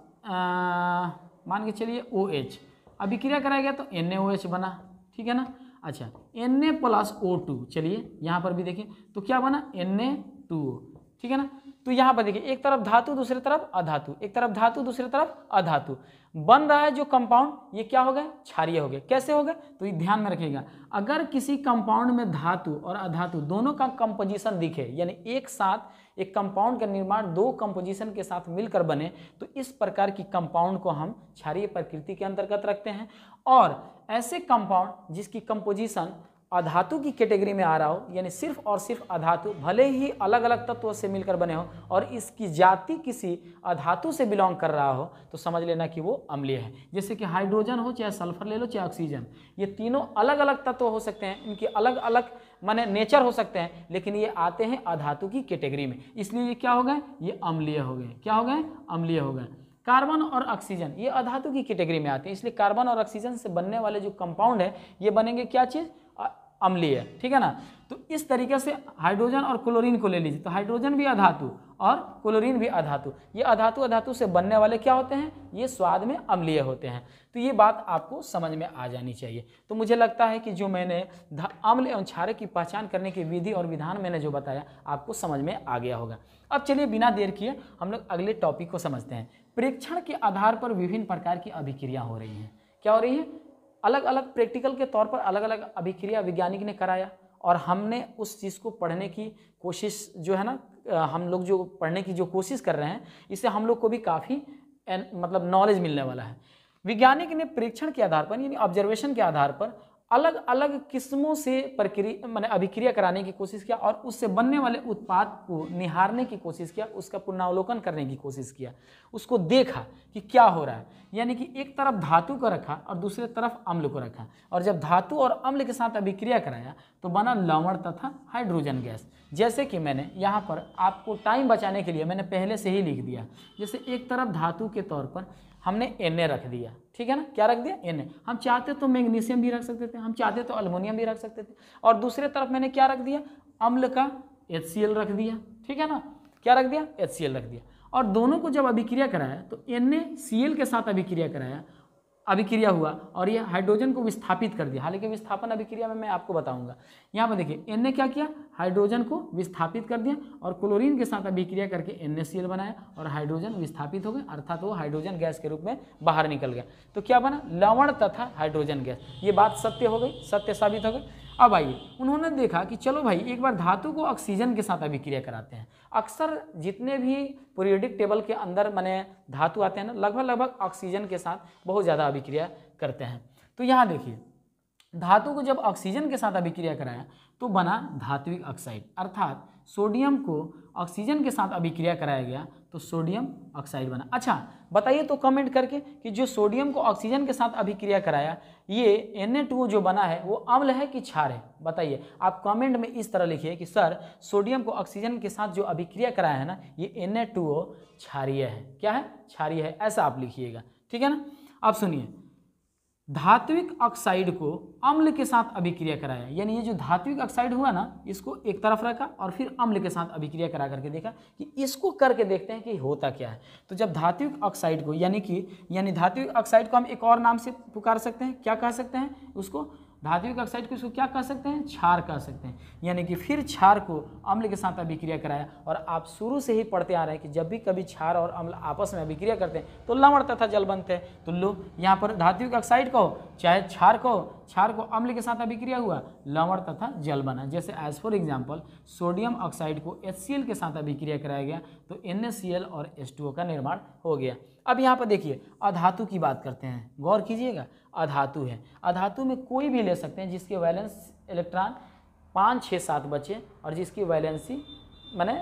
मान के चलिए ओ एच, अभिक्रिया कराया गया तो एन ए ओ एच बना, ठीक है ना। अच्छा N A plus O two, चलिए यहाँ पर भी देखिए तो क्या बना, एन ए टू ओ, ठीक है ना। तो यहाँ पर देखिए एक तरफ धातु दूसरी तरफ अधातु, एक तरफ धातु दूसरी तरफ अधातु बन रहा है जो कंपाउंड, ये क्या हो गया, क्षारीय हो गया। कैसे हो गया, तो ये ध्यान में रखिएगा, अगर किसी कंपाउंड में धातु और अधातु दोनों का कंपोजिशन दिखे, यानी एक साथ एक कंपाउंड का निर्माण दो कंपोजिशन के साथ मिलकर बने, तो इस प्रकार की कंपाउंड को हम क्षारीय प्रकृति के अंतर्गत रखते हैं। और ऐसे कंपाउंड जिसकी कंपोजिशन अधातु की कैटेगरी में आ रहा हो, यानी सिर्फ और सिर्फ अधातु, भले ही अलग अलग तत्वों से मिलकर बने हो और इसकी जाति किसी अधातु से बिलोंग कर रहा हो, तो समझ लेना कि वो अम्लीय है। जैसे कि हाइड्रोजन हो, चाहे सल्फर ले लो, चाहे ऑक्सीजन, ये तीनों अलग अलग तत्व हो सकते हैं, इनके अलग अलग माने नेचर हो सकते हैं, लेकिन ये आते हैं अधातु की कैटेगरी में, इसलिए ये क्या हो गए, ये अम्लीय हो गए। क्या हो गए, अम्लीय हो गए। कार्बन और ऑक्सीजन ये अधातु की कैटेगरी में आते हैं, इसलिए कार्बन और ऑक्सीजन से बनने वाले जो कंपाउंड है ये बनेंगे क्या चीज़, अम्लीय, ठीक है ना। तो इस तरीके से हाइड्रोजन और क्लोरीन को ले लीजिए, तो हाइड्रोजन भी अधातु और क्लोरीन भी अधातु, ये अधातु अधातु से बनने वाले क्या होते हैं, ये स्वाद में अम्लीय होते हैं। तो ये बात आपको समझ में आ जानी चाहिए। तो मुझे लगता है कि जो मैंने अम्ल एवं क्षारक की पहचान करने की विधि और विधान मैंने जो बताया आपको समझ में आ गया होगा। अब चलिए बिना देर किए हम लोग अगले टॉपिक को समझते हैं। प्रेक्षण के आधार पर विभिन्न प्रकार की अभिक्रिया हो रही हैं। क्या हो रही है, अलग अलग प्रैक्टिकल के तौर पर अलग अलग अभिक्रिया वैज्ञानिक ने कराया और हमने उस चीज़ को पढ़ने की कोशिश जो है ना, हम लोग जो पढ़ने की जो कोशिश कर रहे हैं, इससे हम लोग को भी काफ़ी मतलब नॉलेज मिलने वाला है। वैज्ञानिक ने परीक्षण के आधार पर यानी ऑब्जर्वेशन के आधार पर अलग अलग किस्मों से प्रक्रिया माने अभिक्रिया कराने की कोशिश किया और उससे बनने वाले उत्पाद को निहारने की कोशिश किया, उसका पुनरावलोकन करने की कोशिश किया, उसको देखा कि क्या हो रहा है। यानी कि एक तरफ धातु को रखा और दूसरे तरफ अम्ल को रखा, और जब धातु और अम्ल के साथ अभिक्रिया कराया तो बना लवण तथा हाइड्रोजन गैस। जैसे कि मैंने यहाँ पर आपको टाइम बचाने के लिए मैंने पहले से ही लिख दिया, जैसे एक तरफ धातु के तौर पर हमने एन ए रख दिया, ठीक है ना, क्या रख दिया, एन ए। हम चाहते तो मैग्नीशियम भी रख सकते थे, हम चाहते तो एल्युमिनियम भी रख सकते थे। और दूसरे तरफ मैंने क्या रख दिया, अम्ल का एच सी एल रख दिया, ठीक है ना, क्या रख दिया, एच सी एल रख दिया। और दोनों को जब अभिक्रिया कराया तो एन ए सी एल के साथ अभिक्रिया कराया, अभिक्रिया हुआ और ये हाइड्रोजन को विस्थापित कर दिया। हालांकि विस्थापन अभिक्रिया में मैं आपको बताऊंगा। यहाँ पर देखिए एन ए क्या किया, हाइड्रोजन को विस्थापित कर दिया और क्लोरीन के साथ अभिक्रिया करके एन ए सी एल बनाया और हाइड्रोजन विस्थापित हो गए, अर्थात वो हाइड्रोजन गैस के रूप में बाहर निकल गया। तो क्या बना, लवण तथा हाइड्रोजन गैस। ये बात सत्य हो गई, सत्य साबित हो गई। अब आइए, उन्होंने देखा कि चलो भाई एक बार धातु को ऑक्सीजन के साथ अभिक्रिया कराते हैं। अक्सर जितने भी पीरियोडिक टेबल के अंदर माने धातु आते हैं ना, लगभग लगभग ऑक्सीजन के साथ बहुत ज़्यादा अभिक्रिया करते हैं। तो यहाँ देखिए, धातु को जब ऑक्सीजन के साथ अभिक्रिया कराया तो बना धात्विक ऑक्साइड, अर्थात सोडियम को ऑक्सीजन के साथ अभिक्रिया कराया गया तो सोडियम ऑक्साइड बना। अच्छा बताइए तो कमेंट करके कि जो सोडियम को ऑक्सीजन के साथ अभिक्रिया कराया, ये एन ए टू ओ जो बना है वो अम्ल है कि क्षार है, बताइए। आप कमेंट में इस तरह लिखिए कि सर सोडियम को ऑक्सीजन के साथ जो अभिक्रिया कराया है ना, ये एन ए टू ओ क्षारीय है, क्या है, क्षारीय है, ऐसा आप लिखिएगा, ठीक है ना। अब सुनिए, धात्विक ऑक्साइड को अम्ल के साथ अभिक्रिया कराया, यानी ये जो धात्विक ऑक्साइड हुआ ना, इसको एक तरफ रखा और फिर अम्ल के साथ अभिक्रिया करा करके देखा कि इसको करके देखते हैं कि होता क्या है। तो जब धात्विक ऑक्साइड को यानी कि यानी धात्विक ऑक्साइड को हम एक और नाम से पुकार सकते हैं, क्या कह सकते हैं उसको, धात्विक ऑक्साइड को इसको क्या कह सकते हैं, क्षार कह सकते हैं। यानी कि फिर क्षार को अम्ल के साथ अभिक्रिया कराया, और आप शुरू से ही पढ़ते आ रहे हैं कि जब भी कभी क्षार और अम्ल आपस में अभिक्रिया करते हैं तो लवण तथा जल बनते हैं। तो लो, यहाँ पर धात्विक ऑक्साइड को चाहे क्षार को क्षार को अम्ल के साथ अभिक्रिया हुआ, लवण तथा जल बना। जैसे as for example, sodium oxide को एच सी एल के साथ अभिक्रिया कराया गया तो एन ए सी एल और एच टू ओ का निर्माण हो गया। अब यहाँ पर देखिए, अधातु की बात करते हैं, गौर कीजिएगा, अधातु है। अधातु में कोई भी ले सकते हैं जिसके वैलेंस इलेक्ट्रॉन पाँच छः सात बचे और जिसकी वैलेंसी माने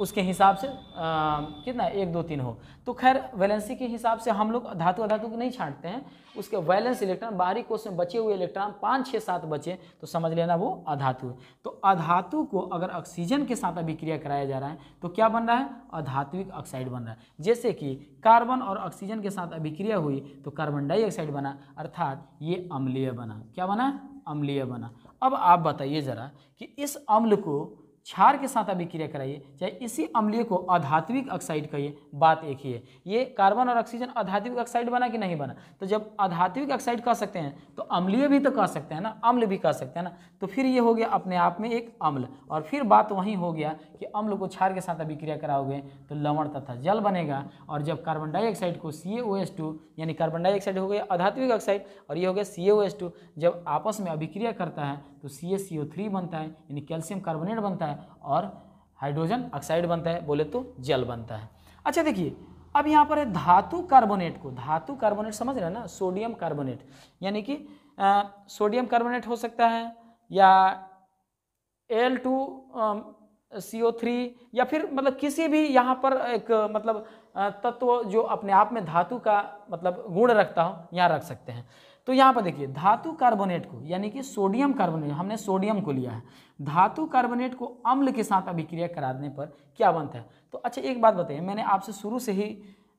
उसके हिसाब से आ, कितना एक दो तीन हो। तो खैर वैलेंसी के हिसाब से हम लोग धातु अधातु को नहीं छांटते हैं, उसके वैलेंस इलेक्ट्रॉन बाहरी कोश में बचे हुए इलेक्ट्रॉन पाँच छः सात बचे तो समझ लेना वो अधातु है। तो अधातु को अगर ऑक्सीजन के साथ अभिक्रिया कराया जा रहा है तो क्या बन रहा है, अधात्विक ऑक्साइड बन रहा है। जैसे कि कार्बन और ऑक्सीजन के साथ अभिक्रिया हुई तो कार्बन डाइऑक्साइड बना, अर्थात ये अम्लीय बना, क्या बना, अम्लीय बना। अब आप बताइए ज़रा कि इस अम्ल को क्षार के साथ अभिक्रिया कराइए, चाहे इसी अम्लीय को अधात्विक ऑक्साइड कहिए, बात एक ही है। ये कार्बन और ऑक्सीजन अधात्विक ऑक्साइड बना कि नहीं बना, तो जब अधात्विक ऑक्साइड कह सकते हैं तो अम्लीय भी तो कह सकते हैं ना, अम्ल भी कह सकते हैं ना। तो फिर ये हो गया अपने आप में एक अम्ल, और फिर बात वहीं हो गया कि अम्ल को क्षार के साथ अभिक्रिया कराओगे तो लवण तथा जल बनेगा। और जब कार्बन डाइऑक्साइड को C A O S two यानी कार्बन डाइऑक्साइड हो गया अधात्विक ऑक्साइड और ये हो गया सी ए ओ एस टू, जब आपस में अभिक्रिया करता है तो सी ए सी ओ थ्री बनता है यानी कैल्शियम कार्बोनेट बनता है और हाइड्रोजन ऑक्साइड बनता है, बोले तो जल बनता है। अच्छा देखिए, अब यहां पर है धातु कार्बोनेट को, धातु कार्बोनेट समझ रहे हैं ना, सोडियम कार्बोनेट, यानी कि आ, सोडियम कार्बोनेट हो सकता है या L two C O three या फिर मतलब किसी भी यहाँ पर एक मतलब तत्व जो अपने आप में धातु का मतलब गुण रखता हो, यहाँ रख सकते हैं। तो यहाँ पर देखिए, धातु कार्बोनेट को यानी कि सोडियम कार्बोनेट, हमने सोडियम को लिया है, धातु कार्बोनेट को अम्ल के साथ अभिक्रिया कराने पर क्या बनता है। तो अच्छा एक बात बताइए, मैंने आपसे शुरू से ही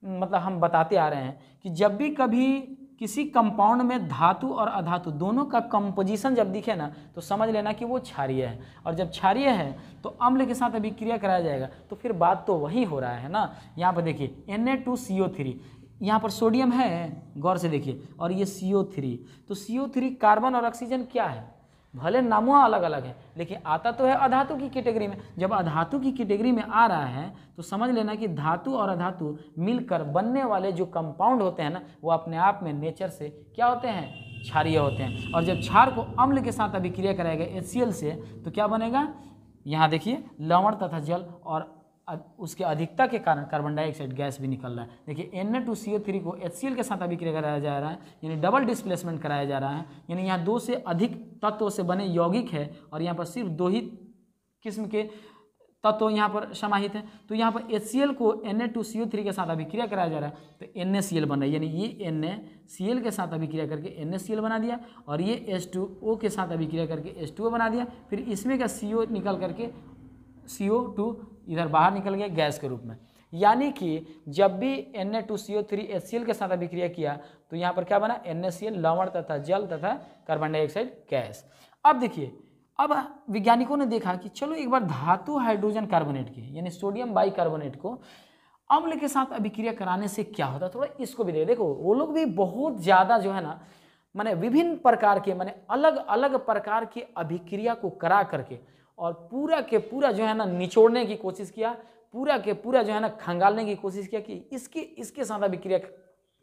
मतलब हम बताते आ रहे हैं कि जब भी कभी किसी कंपाउंड में धातु और अधातु दोनों का कंपोजिशन जब दिखे ना तो समझ लेना कि वो क्षारीय है, और जब क्षारीय है तो अम्ल के साथ अभिक्रिया कराया जाएगा। तो फिर बात तो वही हो रहा है ना। यहाँ पर देखिए N A two C O three, यहाँ पर सोडियम है, गौर से देखिए, और ये सी ओ थ्री। तो सी ओ थ्री कार्बन और ऑक्सीजन क्या है, भले नामुआ अलग अलग है लेकिन आता तो है अधातु की कैटेगरी में। जब अधातु की कैटेगरी में आ रहा है तो समझ लेना कि धातु और अधातु मिलकर बनने वाले जो कंपाउंड होते हैं ना, वो अपने आप में नेचर से क्या होते हैं, क्षारीय होते हैं। और जब क्षार को अम्ल के साथ अभिक्रिया कराएगा एच सी एल से तो क्या बनेगा, यहाँ देखिए लवण तथा जल और उसके अधिकता के कारण कार्बन डाइऑक्साइड गैस भी निकल रहा है। देखिए N A two C O three को एच सी एल के साथ अभिक्रिया कराया जा रहा है, यानी डबल डिस्प्लेसमेंट कराया जा रहा है, यानी यहाँ दो से अधिक तत्वों से बने यौगिक है और यहाँ पर सिर्फ दो ही किस्म के तत्व यहाँ पर समाहित है। तो यहाँ पर एच सी एल को N A two C O three के साथ अभिक्रिया कराया जा रहा है तो एन ए सी एल बन रहा है, यानी ये एन ए सी एल के साथ अभिक्रिया करके एन ए सी एल बना दिया और ये एच टू ओ के साथ अभिक्रिया करके एच टू ओ बना दिया, फिर इसमें का सी ओ निकल करके सी ओ टू इधर बाहर निकल गया गैस के रूप में। यानी कि जब भी N A two C O three H C L के साथ अभिक्रिया किया तो यहाँ पर क्या बना, एन ए सी एल लवण तथा जल तथा कार्बन डाइऑक्साइड गैस। अब देखिए, अब वैज्ञानिकों ने देखा कि चलो एक बार धातु हाइड्रोजन कार्बोनेट की यानी सोडियम बाइकार्बोनेट को अम्ल के साथ अभिक्रिया कराने से क्या होता, थोड़ा इसको भी देखो। देखो वो लोग भी बहुत ज़्यादा जो है ना माने विभिन्न प्रकार के माने अलग अलग प्रकार की अभिक्रिया को करा करके और पूरा के पूरा जो है ना निचोड़ने की कोशिश किया, पूरा के पूरा जो है ना खंगालने की कोशिश किया कि इसके इसके साथ अभिक्रिया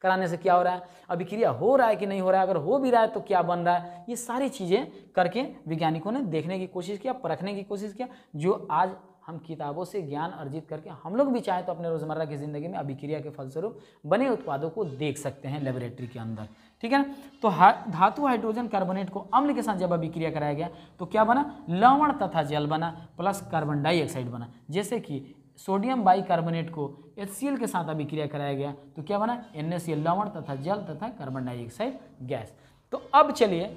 कराने से क्या हो रहा है, अभिक्रिया हो रहा है कि नहीं हो रहा है, अगर हो भी रहा है तो क्या बन रहा है। ये सारी चीज़ें करके वैज्ञानिकों ने देखने की कोशिश किया, परखने की कोशिश किया, जो आज हम किताबों से ज्ञान अर्जित करके हम लोग भी चाहे तो अपने रोज़मर्रा की ज़िंदगी में अभिक्रिया के फलस्वरूप बने उत्पादों को देख सकते हैं लेबोरेटरी के अंदर, ठीक है ना। तो हा, धातु हाइड्रोजन कार्बोनेट को अम्ल के साथ जब अभिक्रिया कराया गया तो क्या बना, लवण तथा जल बना प्लस कार्बन डाइऑक्साइड बना। जैसे कि सोडियम बाइकार्बोनेट को एच सी एल के साथ अभिक्रिया कराया गया तो क्या बना, एन ए सी एल लवण तथा जल तथा कार्बन डाइऑक्साइड गैस। तो अब चलिए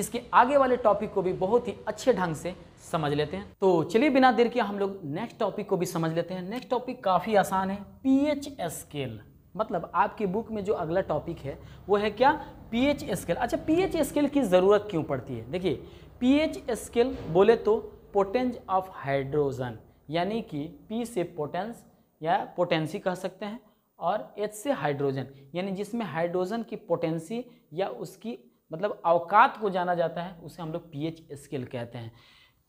इसके आगे वाले टॉपिक को भी बहुत ही अच्छे ढंग से समझ लेते हैं। तो चलिए बिना देर के हम लोग नेक्स्ट टॉपिक को भी समझ लेते हैं। नेक्स्ट टॉपिक काफ़ी आसान है, पीएच स्केल। मतलब आपकी बुक में जो अगला टॉपिक है वो है क्या, पीएच स्केल। अच्छा, पीएच स्केल की ज़रूरत क्यों पड़ती है? देखिए पीएच स्केल बोले तो पोटेंस ऑफ हाइड्रोजन, यानी कि P से पोटेंस या पोटेंसी कह सकते हैं और H से हाइड्रोजन, यानी जिसमें हाइड्रोजन की पोटेंसी या उसकी मतलब अवकात को जाना जाता है उसे हम लोग पीएच स्केल कहते हैं।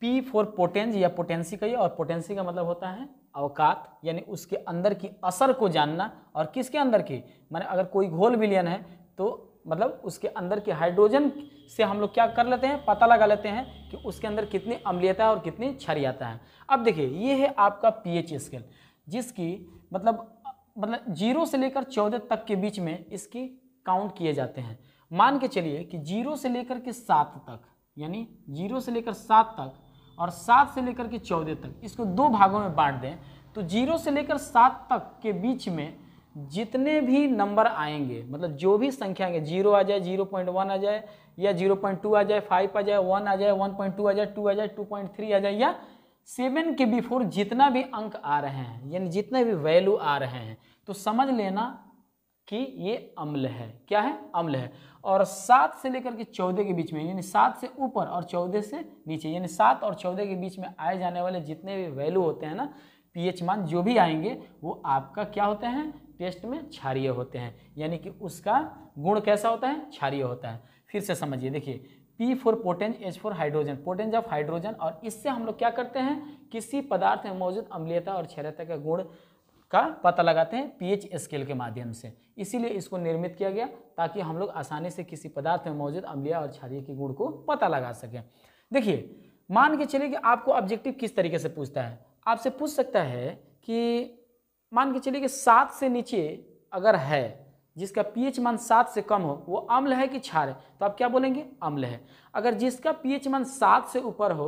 P फॉर पोटेंस या पोटेंसी का ये, और पोटेंसी का मतलब होता है अवकात, यानी उसके अंदर की असर को जानना। और किसके अंदर की, माने अगर कोई घोल विलयन है तो मतलब उसके अंदर के हाइड्रोजन से हम लोग क्या कर लेते हैं, पता लगा लेते हैं कि उसके अंदर कितनी अम्लीयता है और कितनी क्षारीयता है। अब देखिए ये है आपका पीएच स्केल, जिसकी मतलब मतलब जीरो से लेकर चौदह तक के बीच में इसकी काउंट किए जाते हैं। मान के चलिए कि जीरो से लेकर के सात तक, यानी जीरो से लेकर सात तक और सात से लेकर के चौदह तक, इसको दो भागों में बांट दें तो जीरो से लेकर सात तक के बीच में जितने भी नंबर आएंगे, मतलब जो भी संख्या आएंगे, जीरो आ जाए, जीरो पॉइंट वन आ जाए या जीरो पॉइंट टू आ जाए, फाइव आ जाए, वन आ जाए, वन पॉइंट टू आ जाए, टू आ जाए, टू पॉइंट थ्री आ जाए या सेवन के बिफोर जितना भी अंक आ रहे हैं, यानी जितने भी वैल्यू आ रहे हैं तो समझ लेना कि ये अम्ल है। क्या है, अम्ल है। और सात से लेकर के चौदह के बीच में, यानी सात से ऊपर और चौदह से नीचे, यानी सात और चौदह के बीच में आए जाने वाले जितने भी वैल्यू होते हैं ना, पीएच मान जो भी आएंगे वो आपका क्या होते हैं, टेस्ट में क्षारीय होते हैं, यानी कि उसका गुण कैसा होता है, क्षारीय होता है। फिर से समझिए, देखिए P for potence, H for hydrogen, potence of hydrogen, और इससे हम लोग क्या करते हैं, किसी पदार्थ में मौजूद अम्लीयता और क्षारीयता का गुण का पता लगाते हैं पीएच स्केल के माध्यम से। इसीलिए इसको निर्मित किया गया ताकि हम लोग आसानी से किसी पदार्थ में मौजूद अम्लीय और क्षारीय के गुण को पता लगा सकें। देखिए मान के चलिए कि आपको ऑब्जेक्टिव किस तरीके से पूछता है, आपसे पूछ सकता है कि मान के चलिए कि सात से नीचे अगर है जिसका पीएच मान सात से कम हो वो अम्ल है कि क्षार है, तो आप क्या बोलेंगे, अम्ल है। अगर जिसका पीएच मान सात से ऊपर हो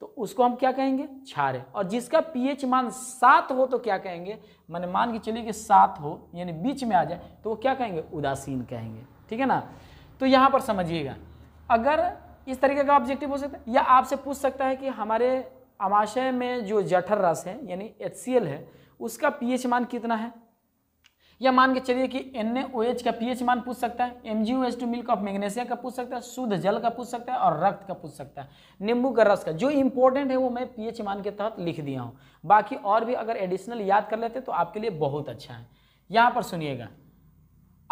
तो उसको हम क्या कहेंगे, क्षार है। और जिसका पीएच मान सात हो तो क्या कहेंगे, माने मान के चलिए कि सात हो यानी बीच में आ जाए तो वो क्या कहेंगे, उदासीन कहेंगे, ठीक है ना। तो यहाँ पर समझिएगा, अगर इस तरीके का ऑब्जेक्टिव हो सकता है, या आपसे पूछ सकता है कि हमारे आमाशय में जो जठर रस है यानी एच सी एल है उसका पीएच मान कितना है, या मान के चलिए कि एन ए ओ एच का पीएच मान पूछ सकता है, M G O H two milk of magnesia का पूछ सकता है, शुद्ध जल का पूछ सकता है और रक्त का पूछ सकता है, नींबू का रस का। जो इंपॉर्टेंट है वो मैं पीएच मान के तहत लिख दिया हूँ, बाकी और भी अगर एडिशनल याद कर लेते तो आपके लिए बहुत अच्छा है। यहाँ पर सुनिएगा,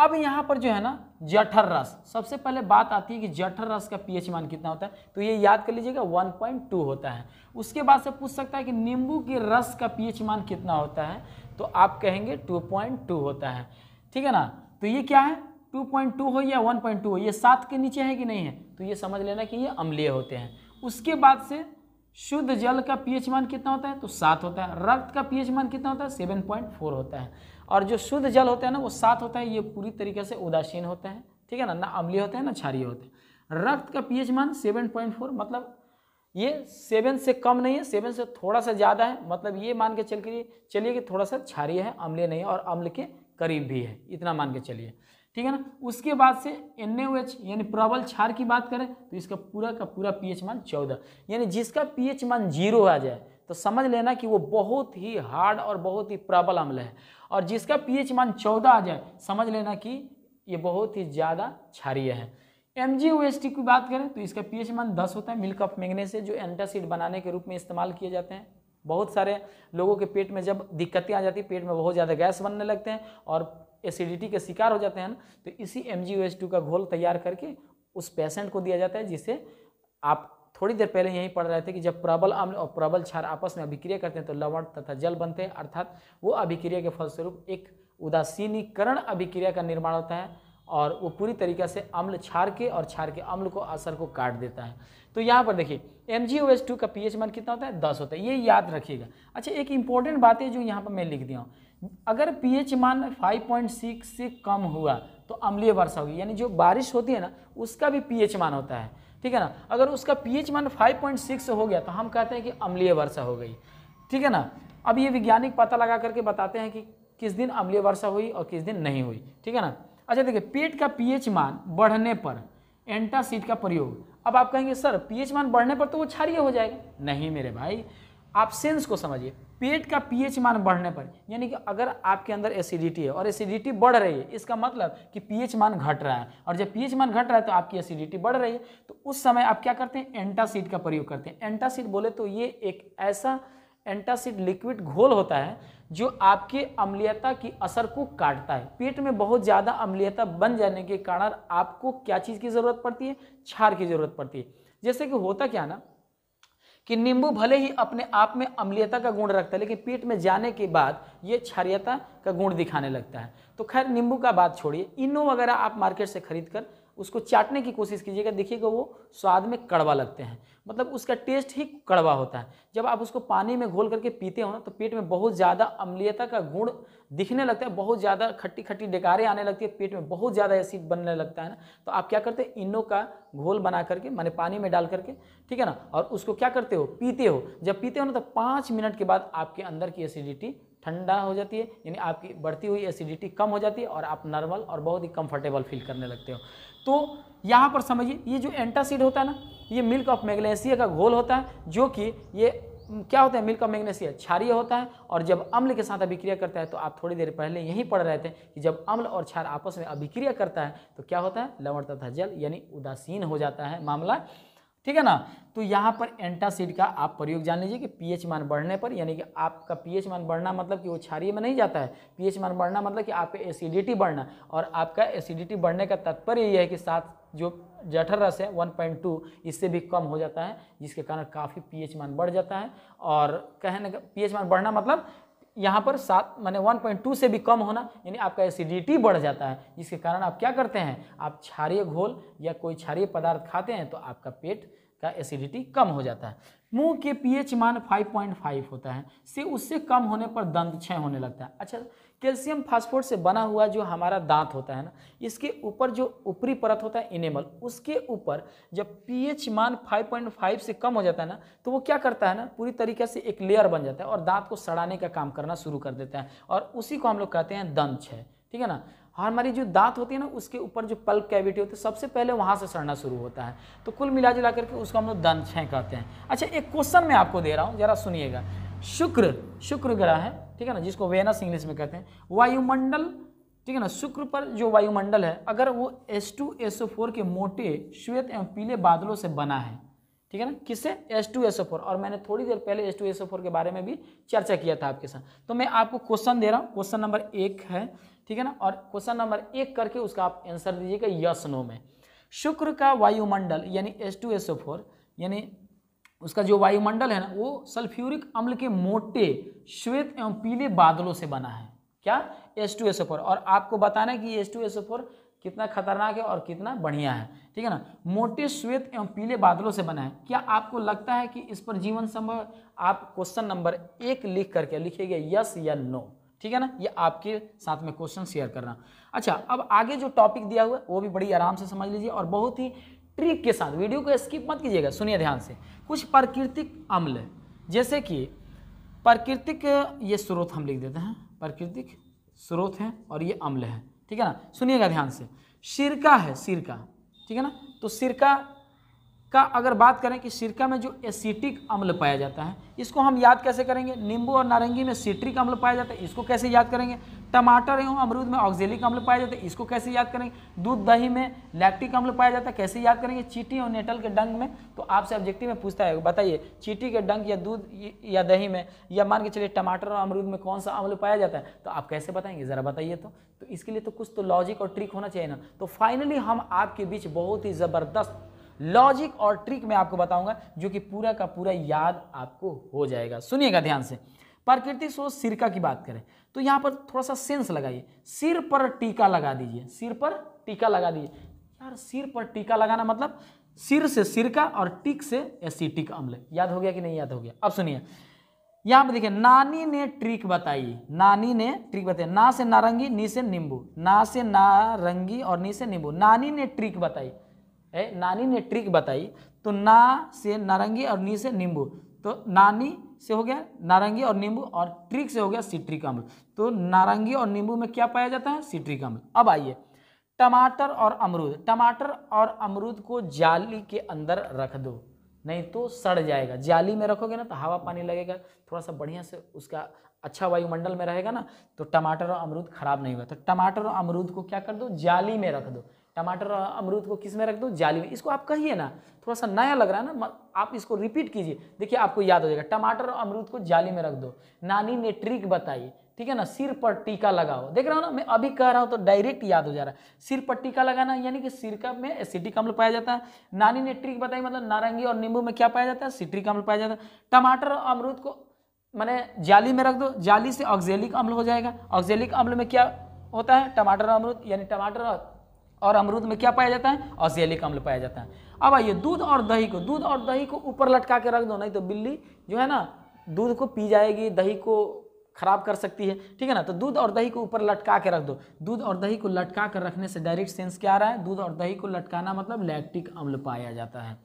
अब यहाँ पर जो है ना जठर रस, सबसे पहले बात आती है कि जठर रस का पीएच मान कितना होता है, तो ये याद कर लीजिएगा वन पॉइंट टू होता है। उसके बाद से पूछ सकता है कि नींबू के रस का पीएच मान कितना होता है, तो आप कहेंगे टू पॉइंट टू होता है, ठीक है ना। तो ये क्या है, टू पॉइंट टू हो या वन पॉइंट टू हो, ये सात के नीचे है कि नहीं है, तो ये समझ लेना कि ये अम्लीय होते हैं। उसके बाद से शुद्ध जल का पीएच मान कितना होता है, तो सात होता है। रक्त का पीएच मान कितना होता है, सेवन पॉइंट फोर होता है। और जो शुद्ध जल होता है ना वो सात होता है, ये पूरी तरीके से उदासीन होता है, ठीक है ना, ना अम्लीय होता है ना क्षारीय होता है। रक्त का पीएच मान सेवन पॉइंट फोर मतलब ये सेवन से कम नहीं है, सेवन से थोड़ा सा ज़्यादा है, मतलब ये मान के चल के चलिए कि थोड़ा सा क्षारीय है, अम्लीय नहीं है और अम्ल के करीब भी है, इतना मान के चलिए, ठीक है ना। उसके बाद से एन ए ओ एच यानी प्रबल क्षार की बात करें तो इसका पूरा का पूरा पीएच मान चौदह, यानी जिसका पीएच मान जीरो आ जाए तो समझ लेना कि वो बहुत ही हार्ड और बहुत ही प्रबल अम्ल है, और जिसका पीएच मान चौदह आ जाए समझ लेना कि ये बहुत ही ज़्यादा क्षारीय है। M G O S T की बात करें तो इसका पीएच मान दस होता है, मिल्क ऑफ मैंगनीज से जो एंटासिड बनाने के रूप में इस्तेमाल किए जाते हैं। बहुत सारे लोगों के पेट में जब दिक्कतें आ जाती है, पेट में बहुत ज़्यादा गैस बनने लगते हैं और एसिडिटी के शिकार हो जाते हैं ना, तो इसी M G O S two का घोल तैयार करके उस पेशेंट को दिया जाता है, जिसे आप थोड़ी देर पहले यहीं पढ़ रहे थे कि जब प्रबल अम्ल और प्रबल क्षार आपस में अभिक्रिया करते हैं तो लवण तथा जल बनते हैं, अर्थात वो अभिक्रिया के फलस्वरूप एक उदासीनीकरण अभिक्रिया का निर्माण होता है और वो पूरी तरीके से अम्ल क्षार के और क्षार के अम्ल को असर को काट देता है। तो यहाँ पर देखिए M G O S two का पीएच मान कितना होता है, दस होता है, ये याद रखिएगा। अच्छा, एक इंपॉर्टेंट बात है जो यहाँ पर मैं लिख दिया हूँ, अगर पीएच मान फाइव पॉइंट सिक्स से कम हुआ तो अम्लीय वर्षा होगी, यानी जो बारिश होती है ना उसका भी पीएच मान होता है, ठीक है ना। अगर उसका पीएच मान फाइव पॉइंट सिक्स हो गया तो हम कहते हैं कि अम्लीय वर्षा हो गई, ठीक है ना। अब ये वैज्ञानिक पता लगा करके बताते हैं कि किस दिन अम्लीय वर्षा हुई और किस दिन नहीं हुई, ठीक है ना। अच्छा देखिए, पेट का पीएच मान बढ़ने पर एंटासिड का प्रयोग। अब आप कहेंगे सर पीएच मान बढ़ने पर तो वो क्षारीय हो जाएगा, नहीं मेरे भाई, आप सेंस को समझिए। पेट का पीएच मान बढ़ने पर यानी कि अगर आपके अंदर एसिडिटी है और एसिडिटी बढ़ रही है, इसका मतलब कि पीएच मान घट रहा है, और जब पीएच मान घट रहा है तो आपकी एसिडिटी बढ़ रही है, तो उस समय आप क्या करते हैं, एंटासिड का प्रयोग करते हैं। एंटासिड बोले तो ये एक ऐसा एंटासिड लिक्विड घोल होता है जो आपके अम्लीयता की असर को काटता है। पेट में बहुत ज़्यादा अम्लीयता बन जाने के कारण आपको क्या चीज़ की ज़रूरत पड़ती है, क्षार की ज़रूरत पड़ती है। जैसे कि होता क्या ना कि नींबू भले ही अपने आप में अम्लीयता का गुण रखता है, लेकिन पेट में जाने के बाद ये क्षारीयता का गुण दिखाने लगता है। तो खैर नींबू का बात छोड़िए, इनो वगैरह आप मार्केट से खरीद कर उसको चाटने की कोशिश कीजिएगा, देखिएगा वो स्वाद में कड़वा लगते हैं, मतलब उसका टेस्ट ही कड़वा होता है। जब आप उसको पानी में घोल करके पीते हो ना तो पेट में बहुत ज़्यादा अम्लीयता का गुण दिखने लगता है, बहुत ज़्यादा खट्टी खट्टी डकारें आने लगती है, पेट में बहुत ज़्यादा एसिड बनने लगता है ना, तो आप क्या करते हो, इनो का घोल बना करके माने पानी में डाल करके, ठीक है ना, और उसको क्या करते हो, पीते हो। जब पीते हो ना तो पाँच मिनट के बाद आपके अंदर की एसिडिटी ठंडा हो जाती है, यानी आपकी बढ़ती हुई एसिडिटी कम हो जाती है और आप नॉर्मल और बहुत ही कंफर्टेबल फील करने लगते हो। तो यहाँ पर समझिए ये जो एंटासिड होता है ना, ये मिल्क ऑफ मैग्नेशिया का घोल होता है, जो कि ये क्या होता है, मिल्क ऑफ मैग्नेशिया क्षारीय होता है, और जब अम्ल के साथ अभिक्रिया करता है, तो आप थोड़ी देर पहले यही पढ़ रहे थे कि जब अम्ल और क्षार आपस में अभिक्रिया करता है तो क्या होता है, लवण तथा जल यानी उदासीन हो जाता है मामला, ठीक है ना। तो यहाँ पर एंटासिड का आप प्रयोग जान लीजिए कि पीएच मान बढ़ने पर, यानी कि आपका पीएच मान बढ़ना मतलब कि वो क्षारीय में नहीं जाता है, पीएच मान बढ़ना मतलब कि आपका एसिडिटी बढ़ना, और आपका एसिडिटी बढ़ने का तात्पर्य ये है कि साथ जो जठर रस है वन पॉइंट टू इससे भी कम हो जाता है, जिसके कारण काफ़ी पीएच मान बढ़ जाता है। और कहने का पीएच मान बढ़ना मतलब यहाँ पर सात माने वन पॉइंट टू से भी कम होना, यानी आपका एसिडिटी बढ़ जाता है, जिसके कारण आप क्या करते हैं, आप क्षारीय घोल या कोई क्षारीय पदार्थ खाते हैं तो आपका पेट का एसिडिटी कम हो जाता है। मुंह के पीएच मान फाइव पॉइंट फाइव होता है, से उससे कम होने पर दंत क्षय होने लगता है। अच्छा, कैल्शियम फास्फोरेट से बना हुआ जो हमारा दांत होता है ना, इसके ऊपर जो ऊपरी परत होता है इनेमल, उसके ऊपर जब पीएच मान फाइव पॉइंट फाइव से कम हो जाता है ना, तो वो क्या करता है ना, पूरी तरीके से एक लेयर बन जाता है और दांत को सड़ाने का काम करना शुरू कर देता है, और उसी को हम लोग कहते हैं दंत क्षय, ठीक है ना। हमारी जो दांत होती है ना, उसके ऊपर जो पल्प कैविटी होती है, सबसे पहले वहाँ से सड़ना शुरू होता है, तो कुल मिला जुला करके उसको हम लोग दंत क्षय कहते हैं। अच्छा, एक क्वेश्चन मैं आपको दे रहा हूँ, जरा सुनिएगा। शुक्र शुक्र ग्रह है, ठीक है ना, जिसको वेनस इंग्लिश में कहते हैं, वायुमंडल, ठीक है ना, शुक्र पर जो वायुमंडल है, अगर वो H two S O four के मोटे श्वेत एवं पीले बादलों से बना है, ठीक है ना, किससे, H two S O four, और मैंने थोड़ी देर पहले H two S O four के बारे में भी चर्चा किया था आपके साथ। तो मैं आपको क्वेश्चन दे रहा हूँ, क्वेश्चन नंबर एक है, ठीक है ना, और क्वेश्चन नंबर एक करके उसका आप आंसर दीजिएगा यस नो में। शुक्र का वायुमंडल यानी H two S O four यानी उसका जो वायुमंडल है ना, वो सल्फ्यूरिक अम्ल के मोटे श्वेत एवं पीले बादलों से बना है। क्या, H two S O four, और आपको बताना है कि H two S O four कितना खतरनाक है और कितना बढ़िया है, ठीक है ना। मोटे श्वेत एवं पीले बादलों से बना है। क्या आपको लगता है कि इस पर जीवन संभव है? आप क्वेश्चन नंबर एक लिख करके लिखिएगा यस या नो, ठीक है ना। ये आपके साथ में क्वेश्चन शेयर करना। अच्छा, अब आगे जो टॉपिक दिया हुआ है वो भी बड़ी आराम से समझ लीजिए और बहुत ही ट्रिक के साथ, वीडियो को स्किप मत कीजिएगा, सुनिए ध्यान से। कुछ प्राकृतिक अम्ल जैसे कि प्राकृतिक, ये स्रोत हम लिख देते हैं, प्राकृतिक स्रोत है और ये अम्ल है, ठीक है ना। सुनिएगा ध्यान से, सिरका है, सिरका, ठीक है ना। तो सिरका का अगर बात करें कि सिरका में जो एसिटिक अम्ल पाया जाता है, इसको हम याद कैसे करेंगे? नींबू और नारंगी में सिट्रिक अम्ल पाया जाता है, इसको कैसे याद करेंगे? टमाटर एवं अमरूद में ऑक्जेलिक अम्ल पाया जाता है, इसको कैसे याद करेंगे? दूध दही में लैक्टिक अम्ल पाया जाता है, कैसे याद करेंगे? चींटी और नेटल के डंक में, तो आपसे ऑब्जेक्टिव में पूछता है बताइए चींटी के डंक या दूध या दही में या मान के चलिए टमाटर और अमरूद में कौन सा अम्ल पाया जाता है, तो आप कैसे बताएंगे ज़रा बताइए। तो तो इसके लिए तो कुछ तो लॉजिक और ट्रिक होना चाहिए ना। तो फाइनली हम आपके बीच बहुत ही ज़बरदस्त लॉजिक और ट्रिक मैं आपको बताऊंगा जो कि पूरा का पूरा याद आपको हो जाएगा। सुनिएगा ध्यान से, प्राकृतिक स्रोत सिरका की बात करें तो यहाँ पर थोड़ा सा सेंस लगाइए, सिर पर टीका लगा दीजिए, सिर पर टीका लगा दीजिए। यार सिर पर टीका लगाना मतलब सिर से सिरका और टिक से एसिटिक अम्ल, याद हो गया कि नहीं याद हो गया। अब सुनिए यहाँ पर देखिए, नानी ने ट्रिक बताई, नानी ने ट्रिक बताई, ना से नारंगी नी से नींबू, ना से नारंगी और नी से नींबू, नानी ने ट्रिक बताई, ए, नानी ने ट्रिक बताई, तो ना से नारंगी और नी से नींबू, तो नानी से हो गया नारंगी और नींबू और ट्रिक से हो गया सिट्रिक अम्ल, तो नारंगी और नींबू में क्या पाया जाता है? सिट्रिक अम्ल। अब आइए टमाटर और अमरूद, टमाटर और अमरूद को जाली के अंदर रख दो, नहीं तो सड़ जाएगा। जाली में रखोगे ना तो हवा पानी लगेगा, थोड़ा सा बढ़िया से उसका अच्छा वायुमंडल में रहेगा ना, तो टमाटर और अमरूद खराब नहीं होगा। तो टमाटर और अमरूद को क्या कर दो? जाली में रख दो। टमाटर और अमरूद को किस में रख दो? जाली में। इसको आप कहिए ना, थोड़ा सा नया लग रहा है ना, आप इसको रिपीट कीजिए, देखिए आपको याद हो जाएगा। टमाटर और अमरूद को जाली में रख दो, नानी ने ट्रिक बताई, ठीक है ना, सिर पर टीका लगाओ। देख रहा हो ना, मैं अभी कह रहा हूँ तो डायरेक्ट याद हो जा रहा है। सिर पर टीका लगाना यानी कि सिरका में एसिटिक अम्ल पाया जाता है। नानी ने ट्रिक बताई मतलब नारंगी और नींबू में क्या पाया जाता है? सिट्रिक अम्ल पाया जाता है। टमाटर और अमरूद को मैंने जाली में रख दो, जाली से ऑक्जेलिक अम्ल हो जाएगा। ऑक्जेलिक अम्ल में क्या होता है? टमाटर और अमरूद, यानी टमाटर और और अमरूद में क्या पाया जाता है? ऑक्जेलिक अम्ल पाया जाता है। अब आइए दूध और दही को, दूध और दही को ऊपर लटका के रख दो, नहीं तो बिल्ली जो है ना दूध को पी जाएगी, दही को खराब कर सकती है, ठीक है ना। तो दूध और दही को ऊपर लटका के रख दो। दूध और दही को लटका कर रखने से डायरेक्ट सेंस क्या आ रहा है? दूध और दही को लटकाना मतलब लैक्टिक अम्ल पाया जाता है।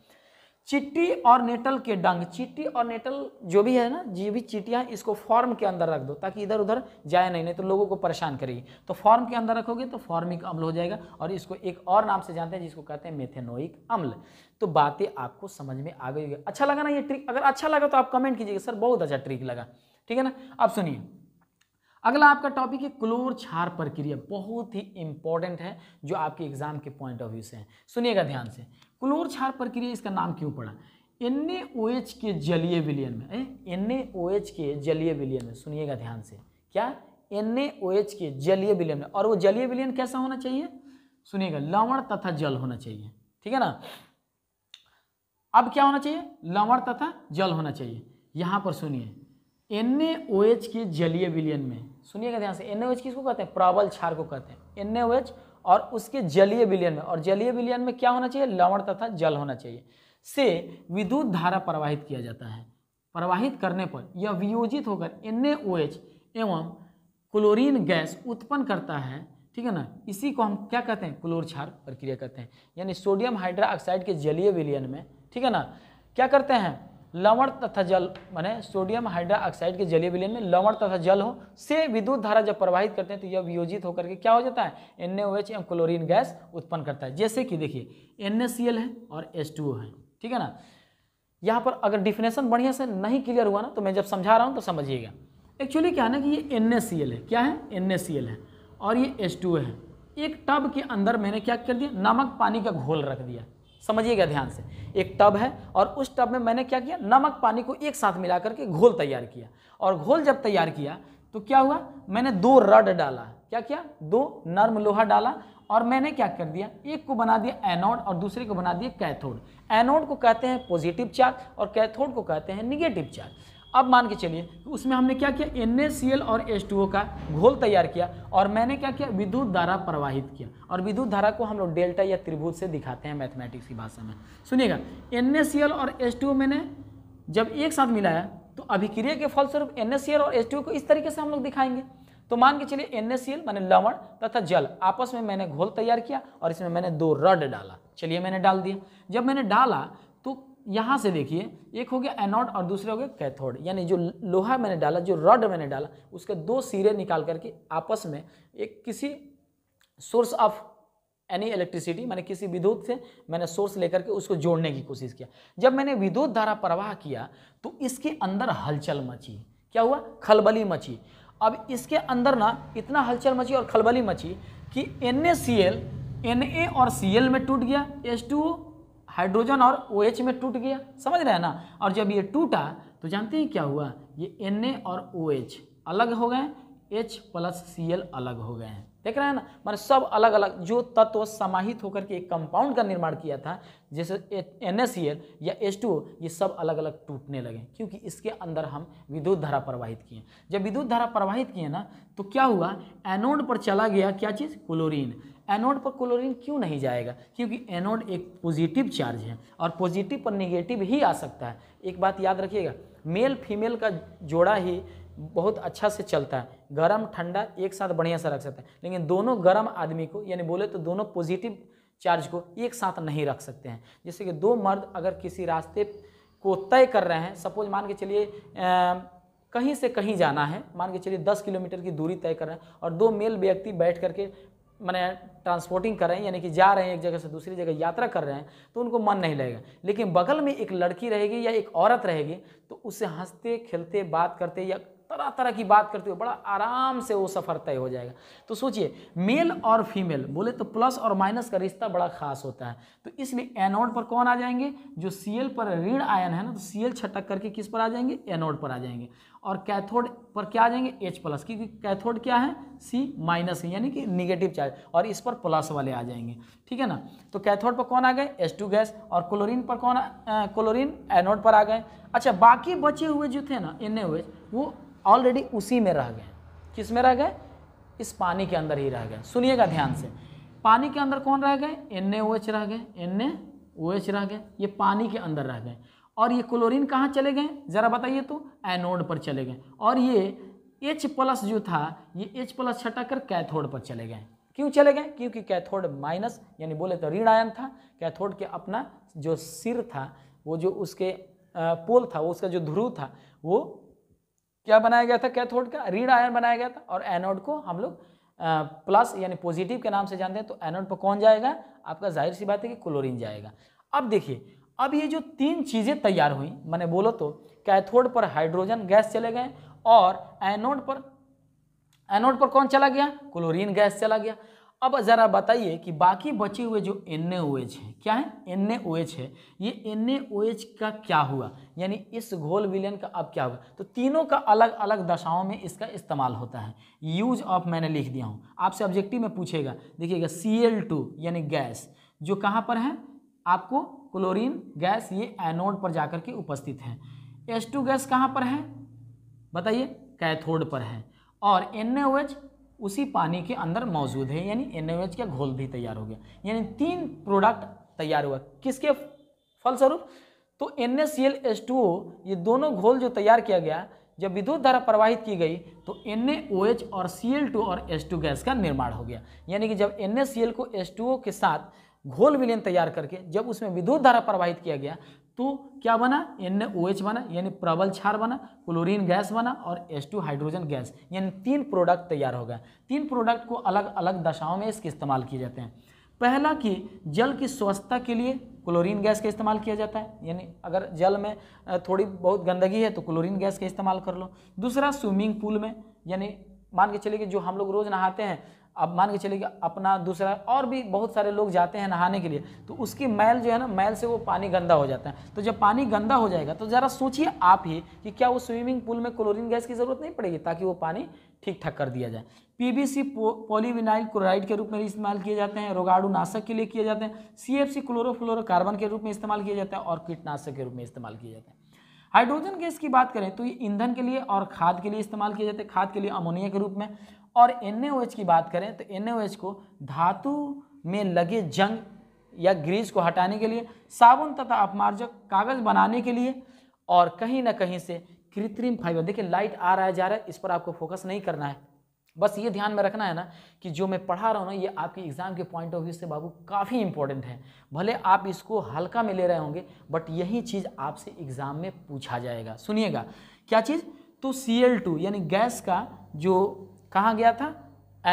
चींटी और नेटल के डंक, चींटी और नेटल जो भी है ना, जो भी चींटियाँ, इसको फॉर्म के अंदर रख दो ताकि इधर उधर जाए नहीं, नहीं तो लोगों को परेशान करेगी। तो फॉर्म के अंदर रखोगे तो फॉर्मिक अम्ल हो जाएगा और इसको एक और नाम से जानते हैं जिसको कहते हैं मेथेनोइक अम्ल। तो बातें आपको समझ में आ गई होगी। अच्छा लगा ना ये ट्रिक? अगर अच्छा लगा तो आप कमेंट कीजिएगा सर बहुत अच्छा ट्रिक लगा, ठीक है ना। अब सुनिए अगला आपका टॉपिक है क्लोर क्षार प्रक्रिया, बहुत ही इंपॉर्टेंट है जो आपके एग्जाम के पॉइंट ऑफ व्यू से है। सुनिएगा ध्यान से, क्लोर क्षार प्रक्रिया इसका नाम क्यों पड़ा? एन ए ओ एच के जलीय विलयन में, एन ए ओ एच के जलीय विलयन में, सुनिएगा ध्यान से, क्या एन ए ओ एच के जलीय विलयन में, और वो जलीय विलयन कैसा होना चाहिए? सुनिएगा, लवण तथा जल होना चाहिए, ठीक है ना। अब क्या होना चाहिए? लवण तथा जल होना चाहिए। यहाँ पर सुनिए एन ए ओ एच के जलीय विलयन में, सुनिएगा ध्यान से, एन ए ओ एच किसको कहते हैं? प्रबल क्षार को कहते हैं। एन ए ओ एच और उसके जलीय विलयन में, और जलीय विलयन में क्या होना चाहिए? लवण तथा जल होना चाहिए। से विद्युत धारा प्रवाहित किया जाता है, प्रवाहित करने पर यह वियोजित होकर एन ए ओ एच एवं क्लोरीन गैस उत्पन्न करता है, ठीक है ना। इसी को हम क्या कहते हैं? क्लोर क्षार प्रक्रिया कहते हैं। यानी सोडियम हाइड्रोक्साइड के जलीय विलयन में, ठीक है ना, क्या करते हैं? लवण तथा जल, माने सोडियम हाइड्रोक्साइड के जलीय विलयन में लवण तथा जल हो, से विद्युत धारा जब प्रवाहित करते हैं तो यह वियोजित होकर के क्या हो जाता है? एन ए ओ एच एवं क्लोरीन गैस उत्पन्न करता है। जैसे कि देखिए एन ए सी एल है और एच टू ओ है, ठीक है ना। यहाँ पर अगर डिफिनेशन बढ़िया से नहीं क्लियर हुआ ना तो मैं जब समझा रहा हूँ तो समझिएगा। एक्चुअली क्या है ना कि ये एन ए सी एल है, क्या है? एन ए सी एल है और ये एच टू ओ है। एक टब के अंदर मैंने क्या कर दिया? नमक पानी का घोल रख दिया। समझिएगा ध्यान से, एक टब है और उस टब में मैंने क्या किया? नमक पानी को एक साथ मिला करके घोल तैयार किया, और घोल जब तैयार किया तो क्या हुआ? मैंने दो रड डाला, क्या किया? दो नर्म लोहा डाला और मैंने क्या कर दिया? एक को बना दिया एनोड और दूसरे को बना दिया कैथोड। एनोड को कहते हैं पॉजिटिव चार्ज और कैथोड को कहते हैं निगेटिव चार्ज। अब मान के चलिए उसमें हमने क्या किया, एन ए सी एल और एच टू ओ का घोल तैयार किया और मैंने क्या किया, विद्युत धारा प्रवाहित किया। और विद्युत धारा को हम लोग डेल्टा या त्रिभुज से दिखाते हैं मैथमेटिक्स की भाषा में। सुनिएगा, एन ए सी एल और एच टू ओ मैंने जब एक साथ मिलाया तो अभिक्रिया के फलस्वरूप एन ए सी एल और एच टू ओ को इस तरीके से हम लोग दिखाएंगे। तो मान के चलिए एन ए सी एल माने लवण तथा जल आपस में मैंने घोल तैयार किया और इसमें मैंने दो रड डाला। चलिए मैंने डाल दिया। जब मैंने डाला तो यहाँ से देखिए, एक हो गया एनोड और दूसरे हो गया कैथोड, यानी जो लोहा मैंने डाला, जो रॉड मैंने डाला, उसके दो सिरे निकाल करके आपस में एक किसी सोर्स ऑफ एनी इलेक्ट्रिसिटी मैंने किसी विद्युत से मैंने सोर्स लेकर के उसको जोड़ने की कोशिश किया। जब मैंने विद्युत धारा प्रवाह किया तो इसके अंदर हलचल मची। क्या हुआ? खलबली मची। अब इसके अंदर ना इतना हलचल मची और खलबली मची कि N A C L N A और सी एल में टूट गया, एच टू ओ हाइड्रोजन और ओ एच में टूट गया। समझ रहे हैं ना। और जब ये टूटा तो जानते हैं क्या हुआ, ये Na और OH अलग हो गए, H प्लस Cl अलग हो गए हैं। देख रहे हैं ना, मैंने सब अलग अलग जो तत्व समाहित होकर के एक कंपाउंड का निर्माण किया था, जैसे एन ए सी एल या एच टू ओ, ये सब अलग अलग टूटने लगे क्योंकि इसके अंदर हम विद्युत धारा प्रवाहित किए। जब विद्युत धारा प्रवाहित किए ना तो क्या हुआ, एनोड पर चला गया क्या चीज़, क्लोरीन। एनोड पर क्लोरीन क्यों नहीं जाएगा, क्योंकि एनोड एक पॉजिटिव चार्ज है और पॉजिटिव पर निगेटिव ही आ सकता है। एक बात याद रखिएगा, मेल फीमेल का जोड़ा ही बहुत अच्छा से चलता है, गरम ठंडा एक साथ बढ़िया से रख सकता है, लेकिन दोनों गरम आदमी को यानी बोले तो दोनों पॉजिटिव चार्ज को एक साथ नहीं रख सकते हैं। जैसे कि दो मर्द अगर किसी रास्ते को तय कर रहे हैं, सपोज मान के चलिए कहीं से कहीं जाना है, मान के चलिए दस किलोमीटर की दूरी तय कर रहे हैं और दो मेल व्यक्ति बैठ करके माने ट्रांसपोर्टिंग कर रहे हैं, यानी कि जा रहे हैं एक जगह से दूसरी जगह यात्रा कर रहे हैं, तो उनको मन नहीं लगेगा। लेकिन बगल में एक लड़की रहेगी या एक औरत रहेगी तो उससे हंसते खेलते बात करते या तरह तरह की बात करते हुए बड़ा आराम से वो सफ़र तय हो जाएगा। तो सोचिए, मेल और फीमेल बोले तो प्लस और माइनस का रिश्ता बड़ा खास होता है। तो इसलिए एनोड पर कौन आ जाएंगे, जो Cl पर ऋण आयन है ना, तो Cl छटक करके किस पर आ जाएंगे, एनोड पर आ जाएंगे। और कैथोड पर क्या आ जाएंगे, H प्लस, क्योंकि कैथोड क्या है, C माइनस है, यानी कि निगेटिव चार्ज, और इस पर प्लस वाले आ जाएंगे। ठीक है ना। तो कैथोड पर कौन आ गए, एच टू गैस, और क्लोरीन पर कौन, क्लोरीन एनोड पर आ गए। अच्छा, बाकी बचे हुए जो थे ना एन ए ओ एच, वो ऑलरेडी उसी में रह गए। किस में रह गए, इस पानी के अंदर ही रह गए। सुनिएगा ध्यान से, पानी के अंदर कौन रह गए, एन ए ओ एच रह गए, एन ए ओ एच रह गए, ये पानी के अंदर रह गए। और ये क्लोरीन कहाँ चले गए, ज़रा बताइए तो, एनोड पर चले गए। और ये H प्लस जो था, ये H प्लस छटा कर कैथोड पर चले गए। क्यों चले गए, क्योंकि कैथोड माइनस यानी बोले तो ऋण आयन था। कैथोड के अपना जो सिर था, वो जो उसके पोल था, वो उसका जो ध्रुव था, वो क्या बनाया गया था, कैथोड का ऋण आयन बनाया गया था। और एनोड को हम लोग प्लस यानी पॉजिटिव के नाम से जानते हैं। तो एनोड पर कौन जाएगा, आपका जाहिर सी बात है कि क्लोरीन जाएगा। अब देखिए, अब ये जो तीन चीज़ें तैयार हुई, मैंने बोलो तो कैथोड पर हाइड्रोजन गैस चले गए और एनोड पर एनोड पर कौन चला गया, क्लोरीन गैस चला गया। अब ज़रा बताइए कि बाकी बचे हुए जो एन ए ओ एच है, क्या है, एन ए ओ एच है, ये एन ए ओ एच का क्या हुआ, यानी इस घोल विलयन का अब क्या हुआ। तो तीनों का अलग अलग दशाओं में इसका इस्तेमाल होता है। यूज ऑफ मैंने लिख दिया हूँ, आपसे ऑब्जेक्टिव में पूछेगा, देखिएगा सी एल टू यानी गैस, जो कहाँ पर है, आपको क्लोरीन गैस, ये एनोड पर जाकर के उपस्थित है। एच टू गैस कहाँ पर है, बताइए, कैथोड पर है। और एन ए ओ एच उसी पानी के अंदर मौजूद है, यानी एन ए ओ एच का घोल भी तैयार हो गया। यानी तीन प्रोडक्ट तैयार हुआ, किसके फलस्वरूप, तो N A C L H two O ये दोनों घोल जो तैयार किया गया, जब विद्युत धारा प्रवाहित की गई तो एन ए ओ एच और सी एल टू और एच टू गैस का निर्माण हो गया। यानी कि जब एन ए सी एल को एच टू ओ के साथ घोल विलयन तैयार करके जब उसमें विद्युत धारा प्रवाहित किया गया तो क्या बना, एन ओ एच बना, यानी प्रबल क्षार बना, क्लोरीन गैस बना और एच टू हाइड्रोजन गैस, यानी तीन प्रोडक्ट तैयार हो गए। तीन प्रोडक्ट को अलग अलग दशाओं में इसके इस्तेमाल किए जाते हैं। पहला कि जल की स्वस्थता के लिए क्लोरीन गैस का इस्तेमाल किया जाता है, यानी अगर जल में थोड़ी बहुत गंदगी है तो क्लोरीन गैस का इस्तेमाल कर लो। दूसरा, स्विमिंग पूल में, यानी मान के चलिए कि जो हम लोग रोज़ नहाते हैं, अब मान के चलिए कि अपना दूसरा और भी बहुत सारे लोग जाते हैं नहाने के लिए, तो उसकी मैल जो है ना, मैल से वो पानी गंदा हो जाता है। तो जब पानी गंदा हो जाएगा तो ज़रा सोचिए आप ही कि क्या वो स्विमिंग पूल में क्लोरीन गैस की ज़रूरत नहीं पड़ेगी ताकि वो पानी ठीक ठाक कर दिया जाए। P V C polyvinyl chloride के रूप में इस्तेमाल किए जाते हैं, रोगाणुनाशक के लिए किए जाते हैं। सी एफ सी क्लोरोफ्लोरोकार्बन के रूप में इस्तेमाल किए जाते हैं और कीटनाशक के रूप में इस्तेमाल किए जाते हैं। हाइड्रोजन गैस की बात करें तो ये ईंधन के लिए और खाद के लिए इस्तेमाल किए जाते हैं, खाद के लिए अमोनिया के रूप में। और एन ए ओ एच की बात करें तो एन ए ओ एच को धातु में लगे जंग या ग्रीस को हटाने के लिए, साबुन तथा अपमार्जक कागज़ बनाने के लिए, और कहीं ना कहीं से कृत्रिम फाइबर। देखिए लाइट आ रहा है जा रहा है, इस पर आपको फोकस नहीं करना है, बस ये ध्यान में रखना है ना कि जो मैं पढ़ा रहा हूँ ना ये आपके एग्ज़ाम के पॉइंट ऑफ व्यू से बाबू काफ़ी इंपॉर्टेंट है। भले आप इसको हल्का में ले रहे होंगे बट यही चीज़ आपसे एग्ज़ाम में पूछा जाएगा। सुनिएगा क्या चीज़, तो सी एल टू यानी गैस का जो कहाँ गया था,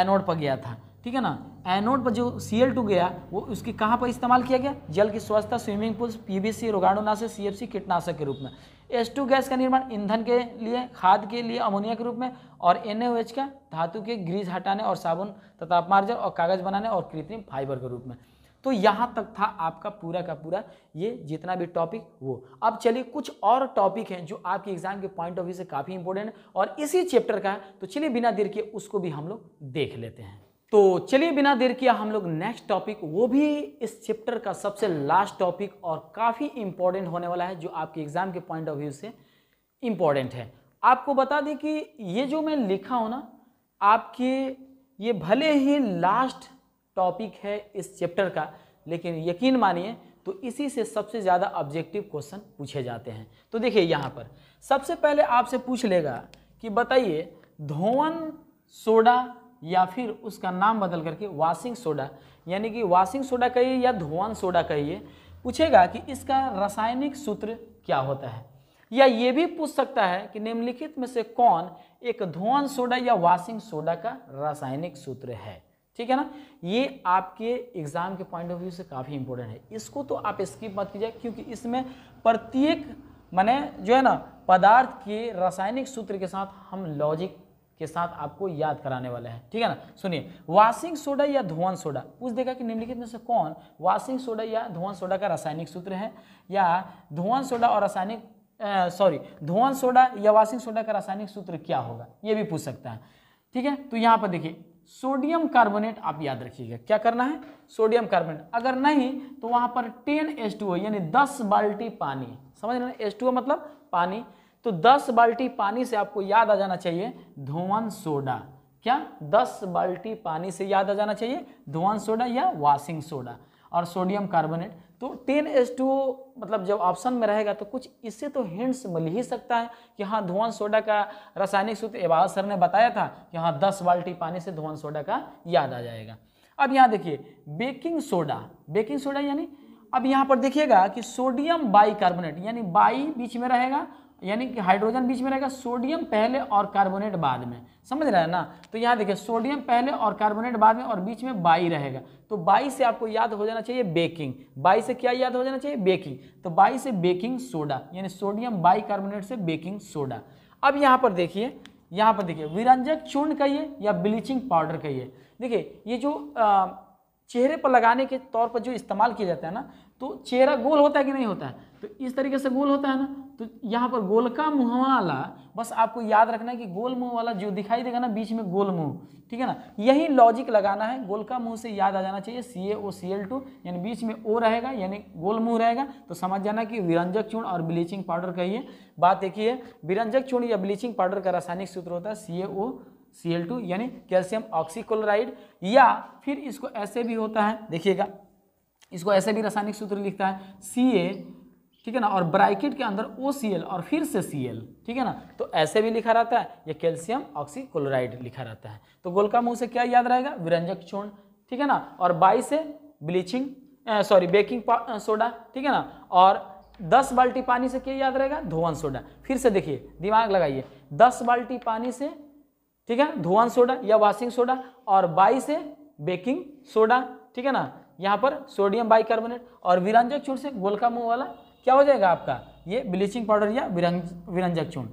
एनोड पर गया था, ठीक है ना। एनोड पर जो सी एल टू गया वो उसकी कहाँ पर इस्तेमाल किया गया, जल की स्वच्छता, swimming pool, P V C, रोगाणुनाशक, सी एफ सी, कीटनाशक के रूप में। एच टू गैस का निर्माण ईंधन के लिए, खाद के लिए अमोनिया के रूप में, और एन ए ओ एच का धातु के ग्रीस हटाने और साबुन तथा अपमार्जन और कागज़ बनाने और कृत्रिम फाइबर के रूप में। तो यहाँ तक था आपका पूरा का पूरा ये जितना भी टॉपिक वो। अब चलिए कुछ और टॉपिक हैं जो आपके एग्जाम के पॉइंट ऑफ व्यू से काफ़ी इंपॉर्टेंट है और इसी चैप्टर का है, तो चलिए बिना देर किए उसको भी हम लोग देख लेते हैं। तो चलिए बिना देर किया हम लोग नेक्स्ट टॉपिक, वो भी इस चैप्टर का सबसे लास्ट टॉपिक और काफ़ी इम्पॉर्टेंट होने वाला है जो आपके एग्ज़ाम के पॉइंट ऑफ व्यू से इम्पॉर्टेंट है। आपको बता दें कि ये जो मैं लिखा हूँ ना आपके, ये भले ही लास्ट टॉपिक है इस चैप्टर का, लेकिन यकीन मानिए तो इसी से सबसे ज़्यादा ऑब्जेक्टिव क्वेश्चन पूछे जाते हैं। तो देखिए यहाँ पर सबसे पहले आपसे पूछ लेगा कि बताइए धोवन सोडा या फिर उसका नाम बदल करके वाशिंग सोडा, यानी कि वाशिंग सोडा कहिए या धोवन सोडा कहिए, पूछेगा कि इसका रासायनिक सूत्र क्या होता है। या ये भी पूछ सकता है कि निम्नलिखित में से कौन एक धोवन सोडा या वाशिंग सोडा का रासायनिक सूत्र है, ठीक है ना। ये आपके एग्जाम के पॉइंट ऑफ व्यू से काफ़ी इंपॉर्टेंट है, इसको तो आप स्किप मत कीजिए क्योंकि इसमें प्रत्येक माने जो है ना पदार्थ के रासायनिक सूत्र के साथ हम लॉजिक के साथ आपको याद कराने वाले हैं, ठीक है ना। सुनिए वाशिंग सोडा या धोवन सोडा, पूछ देगा कि निम्नलिखित में से कौन वाशिंग सोडा या धोवन सोडा का रासायनिक सूत्र है, या धोवन सोडा और रासायनिक सॉरी धोवन सोडा या वाशिंग सोडा का रासायनिक सूत्र क्या होगा, ये भी पूछ सकता है, ठीक है। तो यहाँ पर देखिए सोडियम कार्बोनेट आप याद रखिएगा, क्या करना है सोडियम कार्बोनेट, अगर नहीं तो वहाँ पर टेन एच टू ओ यानी दस बाल्टी पानी, समझ रहे हैं, एच टू ओ मतलब पानी, तो दस बाल्टी पानी से आपको याद आ जाना चाहिए धोवन सोडा, क्या दस बाल्टी पानी से याद आ जाना चाहिए धोवन सोडा या वाशिंग सोडा और सोडियम कार्बोनेट। तो टेन एच टू ओ मतलब जब ऑप्शन में रहेगा तो कुछ इससे तो हिंट्स मिल ही सकता है कि हाँ धोवन सोडा का रासायनिक सूत्र अबादत सर ने बताया था कि हाँ दस बाल्टी पानी से धोवन सोडा का याद आ जाएगा। अब यहाँ देखिए बेकिंग सोडा, बेकिंग सोडा यानी अब यहाँ पर देखिएगा कि सोडियम बाई कार्बोनेट यानी बाई बीच में रहेगा, यानी कि हाइड्रोजन बीच में रहेगा, सोडियम पहले और कार्बोनेट बाद में, समझ रहे हैं ना। तो यहाँ देखिए सोडियम पहले और कार्बोनेट बाद में और बीच में बाई रहेगा, तो बाई से आपको याद हो जाना चाहिए बेकिंग, बाई से क्या याद हो जाना चाहिए बेकिंग, तो बाई से बेकिंग सोडा यानी सोडियम बाई कार्बोनेट से बेकिंग सोडा। अब यहाँ पर देखिए, यहाँ पर देखिए विरंजक चूर्ण कहिए या ब्लीचिंग पाउडर कहिए। देखिए ये जो आ, चेहरे पर लगाने के तौर पर जो इस्तेमाल किया जाता है ना, तो चेहरा गोल होता है कि नहीं होता है, तो इस तरीके से गोल होता है ना, तो यहाँ पर गोल का मुँह वाला, बस आपको याद रखना है कि गोल मुँह वाला जो दिखाई देगा ना बीच में गोल मुँह, ठीक है ना, यही लॉजिक लगाना है। गोल का मुँह से याद आ जाना चाहिए सी A O C L two यानी बीच में ओ रहेगा यानी गोल मुँह रहेगा, तो समझ जाना कि विरंजक चूर्ण और ब्लीचिंग पाउडर कहिए। बात एक ही है, विरंजक चूर्ण या ब्लीचिंग पाउडर का रासायनिक सूत्र होता है C A O C L two यानी कैल्शियम ऑक्सीक्लोराइड, या फिर इसको ऐसे भी होता है, देखिएगा इसको ऐसे भी रासायनिक सूत्र लिखता है सी ए, ठीक है ना, और ब्रैकेट के अंदर ओ सी एल और फिर से सी एल, ठीक है ना, तो ऐसे भी लिखा रहता है, ये कैल्शियम ऑक्सीक्लोराइड लिखा रहता है। तो गोलका मुँह से क्या याद रहेगा विरंजक चूर्ण, ठीक है ना, और बाईस से ब्लीचिंग सॉरी बेकिंग सोडा, ठीक है ना, और दस बाल्टी पानी से क्या याद रहेगा धोवन सोडा। फिर से देखिए दिमाग लगाइए, दस बाल्टी पानी से, ठीक है, धोवन सोडा या वाशिंग सोडा, और बाई से बेकिंग सोडा, ठीक है ना, यहाँ पर सोडियम बाइकार्बोनेट, और विरंजक चूर्ण से गोलका मुँह वाला क्या हो जाएगा आपका ये ब्लीचिंग पाउडर या विरंज विरंजक चूर्ण।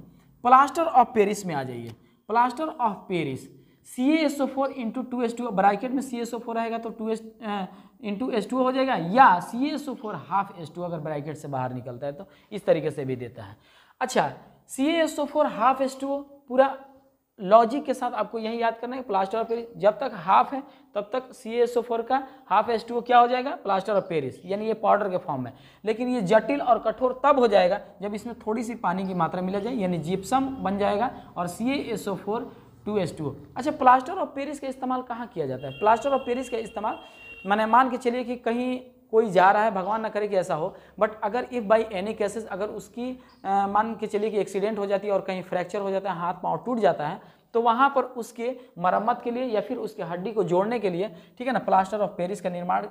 प्लास्टर ऑफ पेरिस में आ जाइए, plaster of Paris C S O four into two S two bracket में सी एस ओ फोर रहेगा तो two S into S two हो जाएगा, या C S O four half S two अगर ब्रैकेट से बाहर निकलता है तो इस तरीके से भी देता है। अच्छा C S O four half S two पूरा लॉजिक के साथ आपको यही याद करना है प्लास्टर ऑफ पेरिस जब तक हाफ है तब तक सी एस ओ फोर का हाफ एच टू ओ क्या हो जाएगा, प्लास्टर ऑफ पेरिस, यानी ये पाउडर के फॉर्म में। लेकिन ये जटिल और कठोर तब हो जाएगा जब इसमें थोड़ी सी पानी की मात्रा मिला जाए, यानी जिप्सम बन जाएगा और C S O four two H two O. अच्छा, प्लास्टर ऑफ पेरिस का इस्तेमाल कहाँ किया जाता है? प्लास्टर ऑफ पेरिस का इस्तेमाल मैंने मान के चलिए कि कहीं कोई जा रहा है, भगवान ना करे कि ऐसा हो, बट अगर इफ़ बाई एनी केसेस अगर उसकी आ, मान के चलिए कि एक्सीडेंट हो जाती है और कहीं फ्रैक्चर हो जाता है, हाथ पांव टूट जाता है, तो वहाँ पर उसके मरम्मत के लिए या फिर उसके हड्डी को जोड़ने के लिए, ठीक है ना, प्लास्टर ऑफ पेरिस का निर्माण,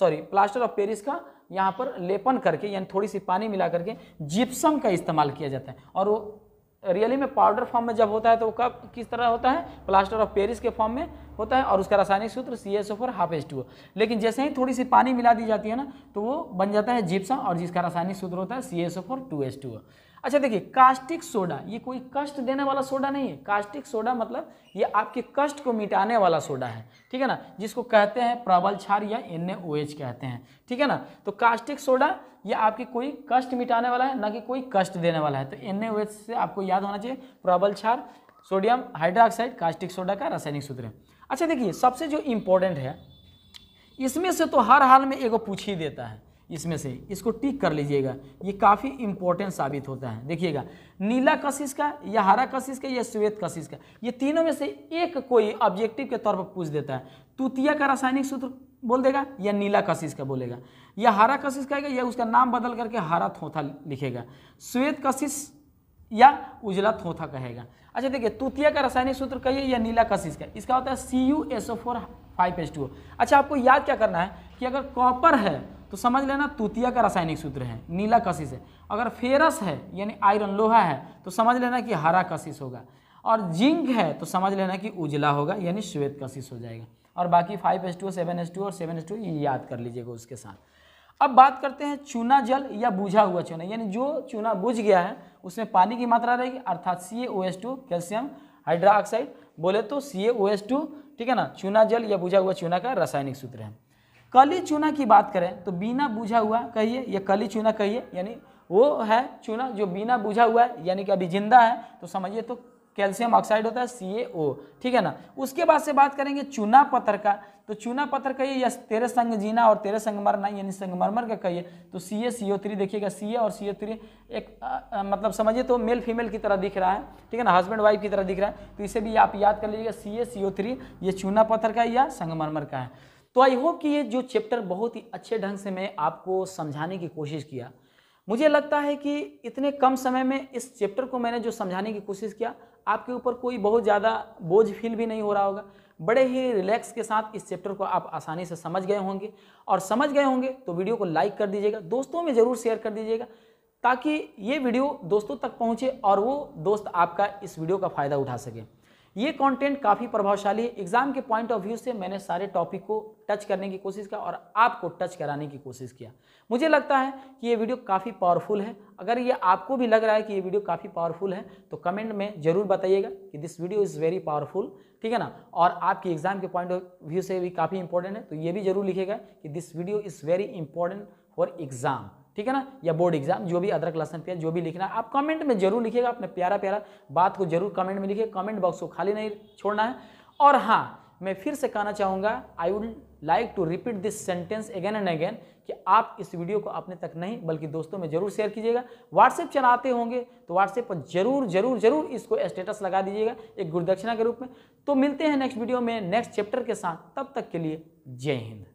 सॉरी प्लास्टर ऑफ पेरिस का यहाँ पर लेपन करके यानी थोड़ी सी पानी मिला करके जिप्सम का इस्तेमाल किया जाता है। और वो रियली में पाउडर फॉर्म में जब होता है तो वो कब किस तरह होता है, प्लास्टर ऑफ पेरिस के फॉर्म में होता है और उसका रासायनिक सूत्र C S O four half H two O. लेकिन जैसे ही थोड़ी सी पानी मिला दी जाती है ना तो वो बन जाता है जिप्सम और जिसका रासायनिक सूत्र होता है C S O four two H two O. अच्छा देखिए, कास्टिक सोडा, ये कोई कष्ट देने वाला सोडा नहीं है। कास्टिक सोडा मतलब ये आपके कष्ट को मिटाने वाला सोडा है, ठीक है ना, जिसको कहते हैं प्रबल क्षार या एन ए ओ एच कहते हैं, ठीक है ना। तो कास्टिक सोडा ये आपके कोई कष्ट मिटाने वाला है, ना कि कोई कष्ट देने वाला है। तो एन ए ओ एच से आपको याद होना चाहिए, प्रबल क्षार सोडियम हाइड्रोक्साइड कास्टिक सोडा का रासायनिक सूत्र है। अच्छा देखिए, सबसे जो इम्पोर्टेंट है, इसमें से तो हर हाल में एगो पूछ ही देता है, इसमें से इसको टिक कर लीजिएगा, ये काफ़ी इम्पोर्टेंट साबित होता है। देखिएगा, नीला कशिश का या हरा कशिश का या श्वेत कशिश का, ये तीनों में से एक कोई ऑब्जेक्टिव के तौर पर पूछ देता है। तूतिया का रासायनिक सूत्र बोल देगा या नीला कशिश का बोलेगा, या हरा कशिश कहेगा या उसका नाम बदल करके हरा थोथा लिखेगा, श्वेत कशिश या उजला थोथा कहेगा। अच्छा देखिए, तूतिया का रासायनिक सूत्र कहिए या नीला कशिश का, इसका होता है C U S O four five H two O. अच्छा, आपको याद क्या करना है कि अगर कॉपर है तो समझ लेना तूतिया का रासायनिक सूत्र है, नीला कशिश है। अगर फेरस है यानी आयरन लोहा है तो समझ लेना कि हरा कशिश होगा, और जिंक है तो समझ लेना कि उजला होगा यानी श्वेत कशिश हो जाएगा। और बाकी five H two O, seven H two O और सेवन एच टू ओ ये याद कर लीजिएगा उसके साथ। अब बात करते हैं चूना जल या बुझा हुआ चूना, यानी जो चूना बुझ गया है उसमें पानी की मात्रा रहेगी, अर्थात C A O H two calcium hydroxide, बोले तो सी ए ओ एच टू, ठीक है ना, चूना जल या बुझा हुआ चूना का रासायनिक सूत्र है। कली चूना की बात करें तो बिना बुझा हुआ कहिए या कली चूना कहिए, यानी वो है चूना जो बिना बुझा हुआ है, यानी कि अभी जिंदा है तो समझिए तो कैल्शियम ऑक्साइड होता है सी ए ओ, ठीक है ना। उसके बाद से बात करेंगे चूना पत्थर का, तो चूना पत्थर कहिए या तेरे संग जीना और तेरे संग मरना यानी संगमरमर का कहिए तो सी ए सी ओ थ्री, देखिएगा सी ए और सी ओ थ्री एक आ, आ, मतलब समझिए तो मेल फीमेल की तरह दिख रहा है, ठीक है ना, हस्बैंड वाइफ की तरह दिख रहा है, तो इसे भी आप याद कर लीजिएगा सी ए सी ओ थ्री, ये चूना पत्थर का या संगमरमर का है। तो आई होप कि ये जो चैप्टर बहुत ही अच्छे ढंग से मैं आपको समझाने की कोशिश किया, मुझे लगता है कि इतने कम समय में इस चैप्टर को मैंने जो समझाने की कोशिश किया, आपके ऊपर कोई बहुत ज़्यादा बोझ फील भी नहीं हो रहा होगा, बड़े ही रिलैक्स के साथ इस चैप्टर को आप आसानी से समझ गए होंगे। और समझ गए होंगे तो वीडियो को लाइक कर दीजिएगा, दोस्तों में ज़रूर शेयर कर दीजिएगा ताकि ये वीडियो दोस्तों तक पहुँचे और वो दोस्त आपका इस वीडियो का फ़ायदा उठा सके। ये कंटेंट काफ़ी प्रभावशाली है, एग्ज़ाम के पॉइंट ऑफ व्यू से मैंने सारे टॉपिक को टच करने की कोशिश किया और आपको टच कराने की कोशिश किया। मुझे लगता है कि ये वीडियो काफ़ी पावरफुल है। अगर ये आपको भी लग रहा है कि ये वीडियो काफ़ी पावरफुल है तो कमेंट में ज़रूर बताइएगा कि this video is very powerful, ठीक है ना, और आपके एग्ज़ाम के पॉइंट ऑफ व्यू से भी काफ़ी इंपॉर्टेंट है तो ये भी जरूर लिखेगा कि this video is very important for exam, ठीक है ना, या बोर्ड एग्जाम, जो भी अदरक लहसन प्याज जो भी लिखना है आप कमेंट में जरूर लिखिएगा। अपने प्यारा प्यारा बात को जरूर कमेंट में लिखिए, कमेंट बॉक्स को खाली नहीं छोड़ना है। और हाँ, मैं फिर से कहना चाहूँगा, I would like to repeat this sentence again and again कि आप इस वीडियो को अपने तक नहीं बल्कि दोस्तों में जरूर शेयर कीजिएगा। व्हाट्सएप चलाते होंगे तो व्हाट्सएप पर जरूर जरूर जरूर इसको स्टेटस लगा दीजिएगा एक गुरुदक्षिणा के रूप में। तो मिलते हैं नेक्स्ट वीडियो में नेक्स्ट चैप्टर के साथ, तब तक के लिए जय हिंद।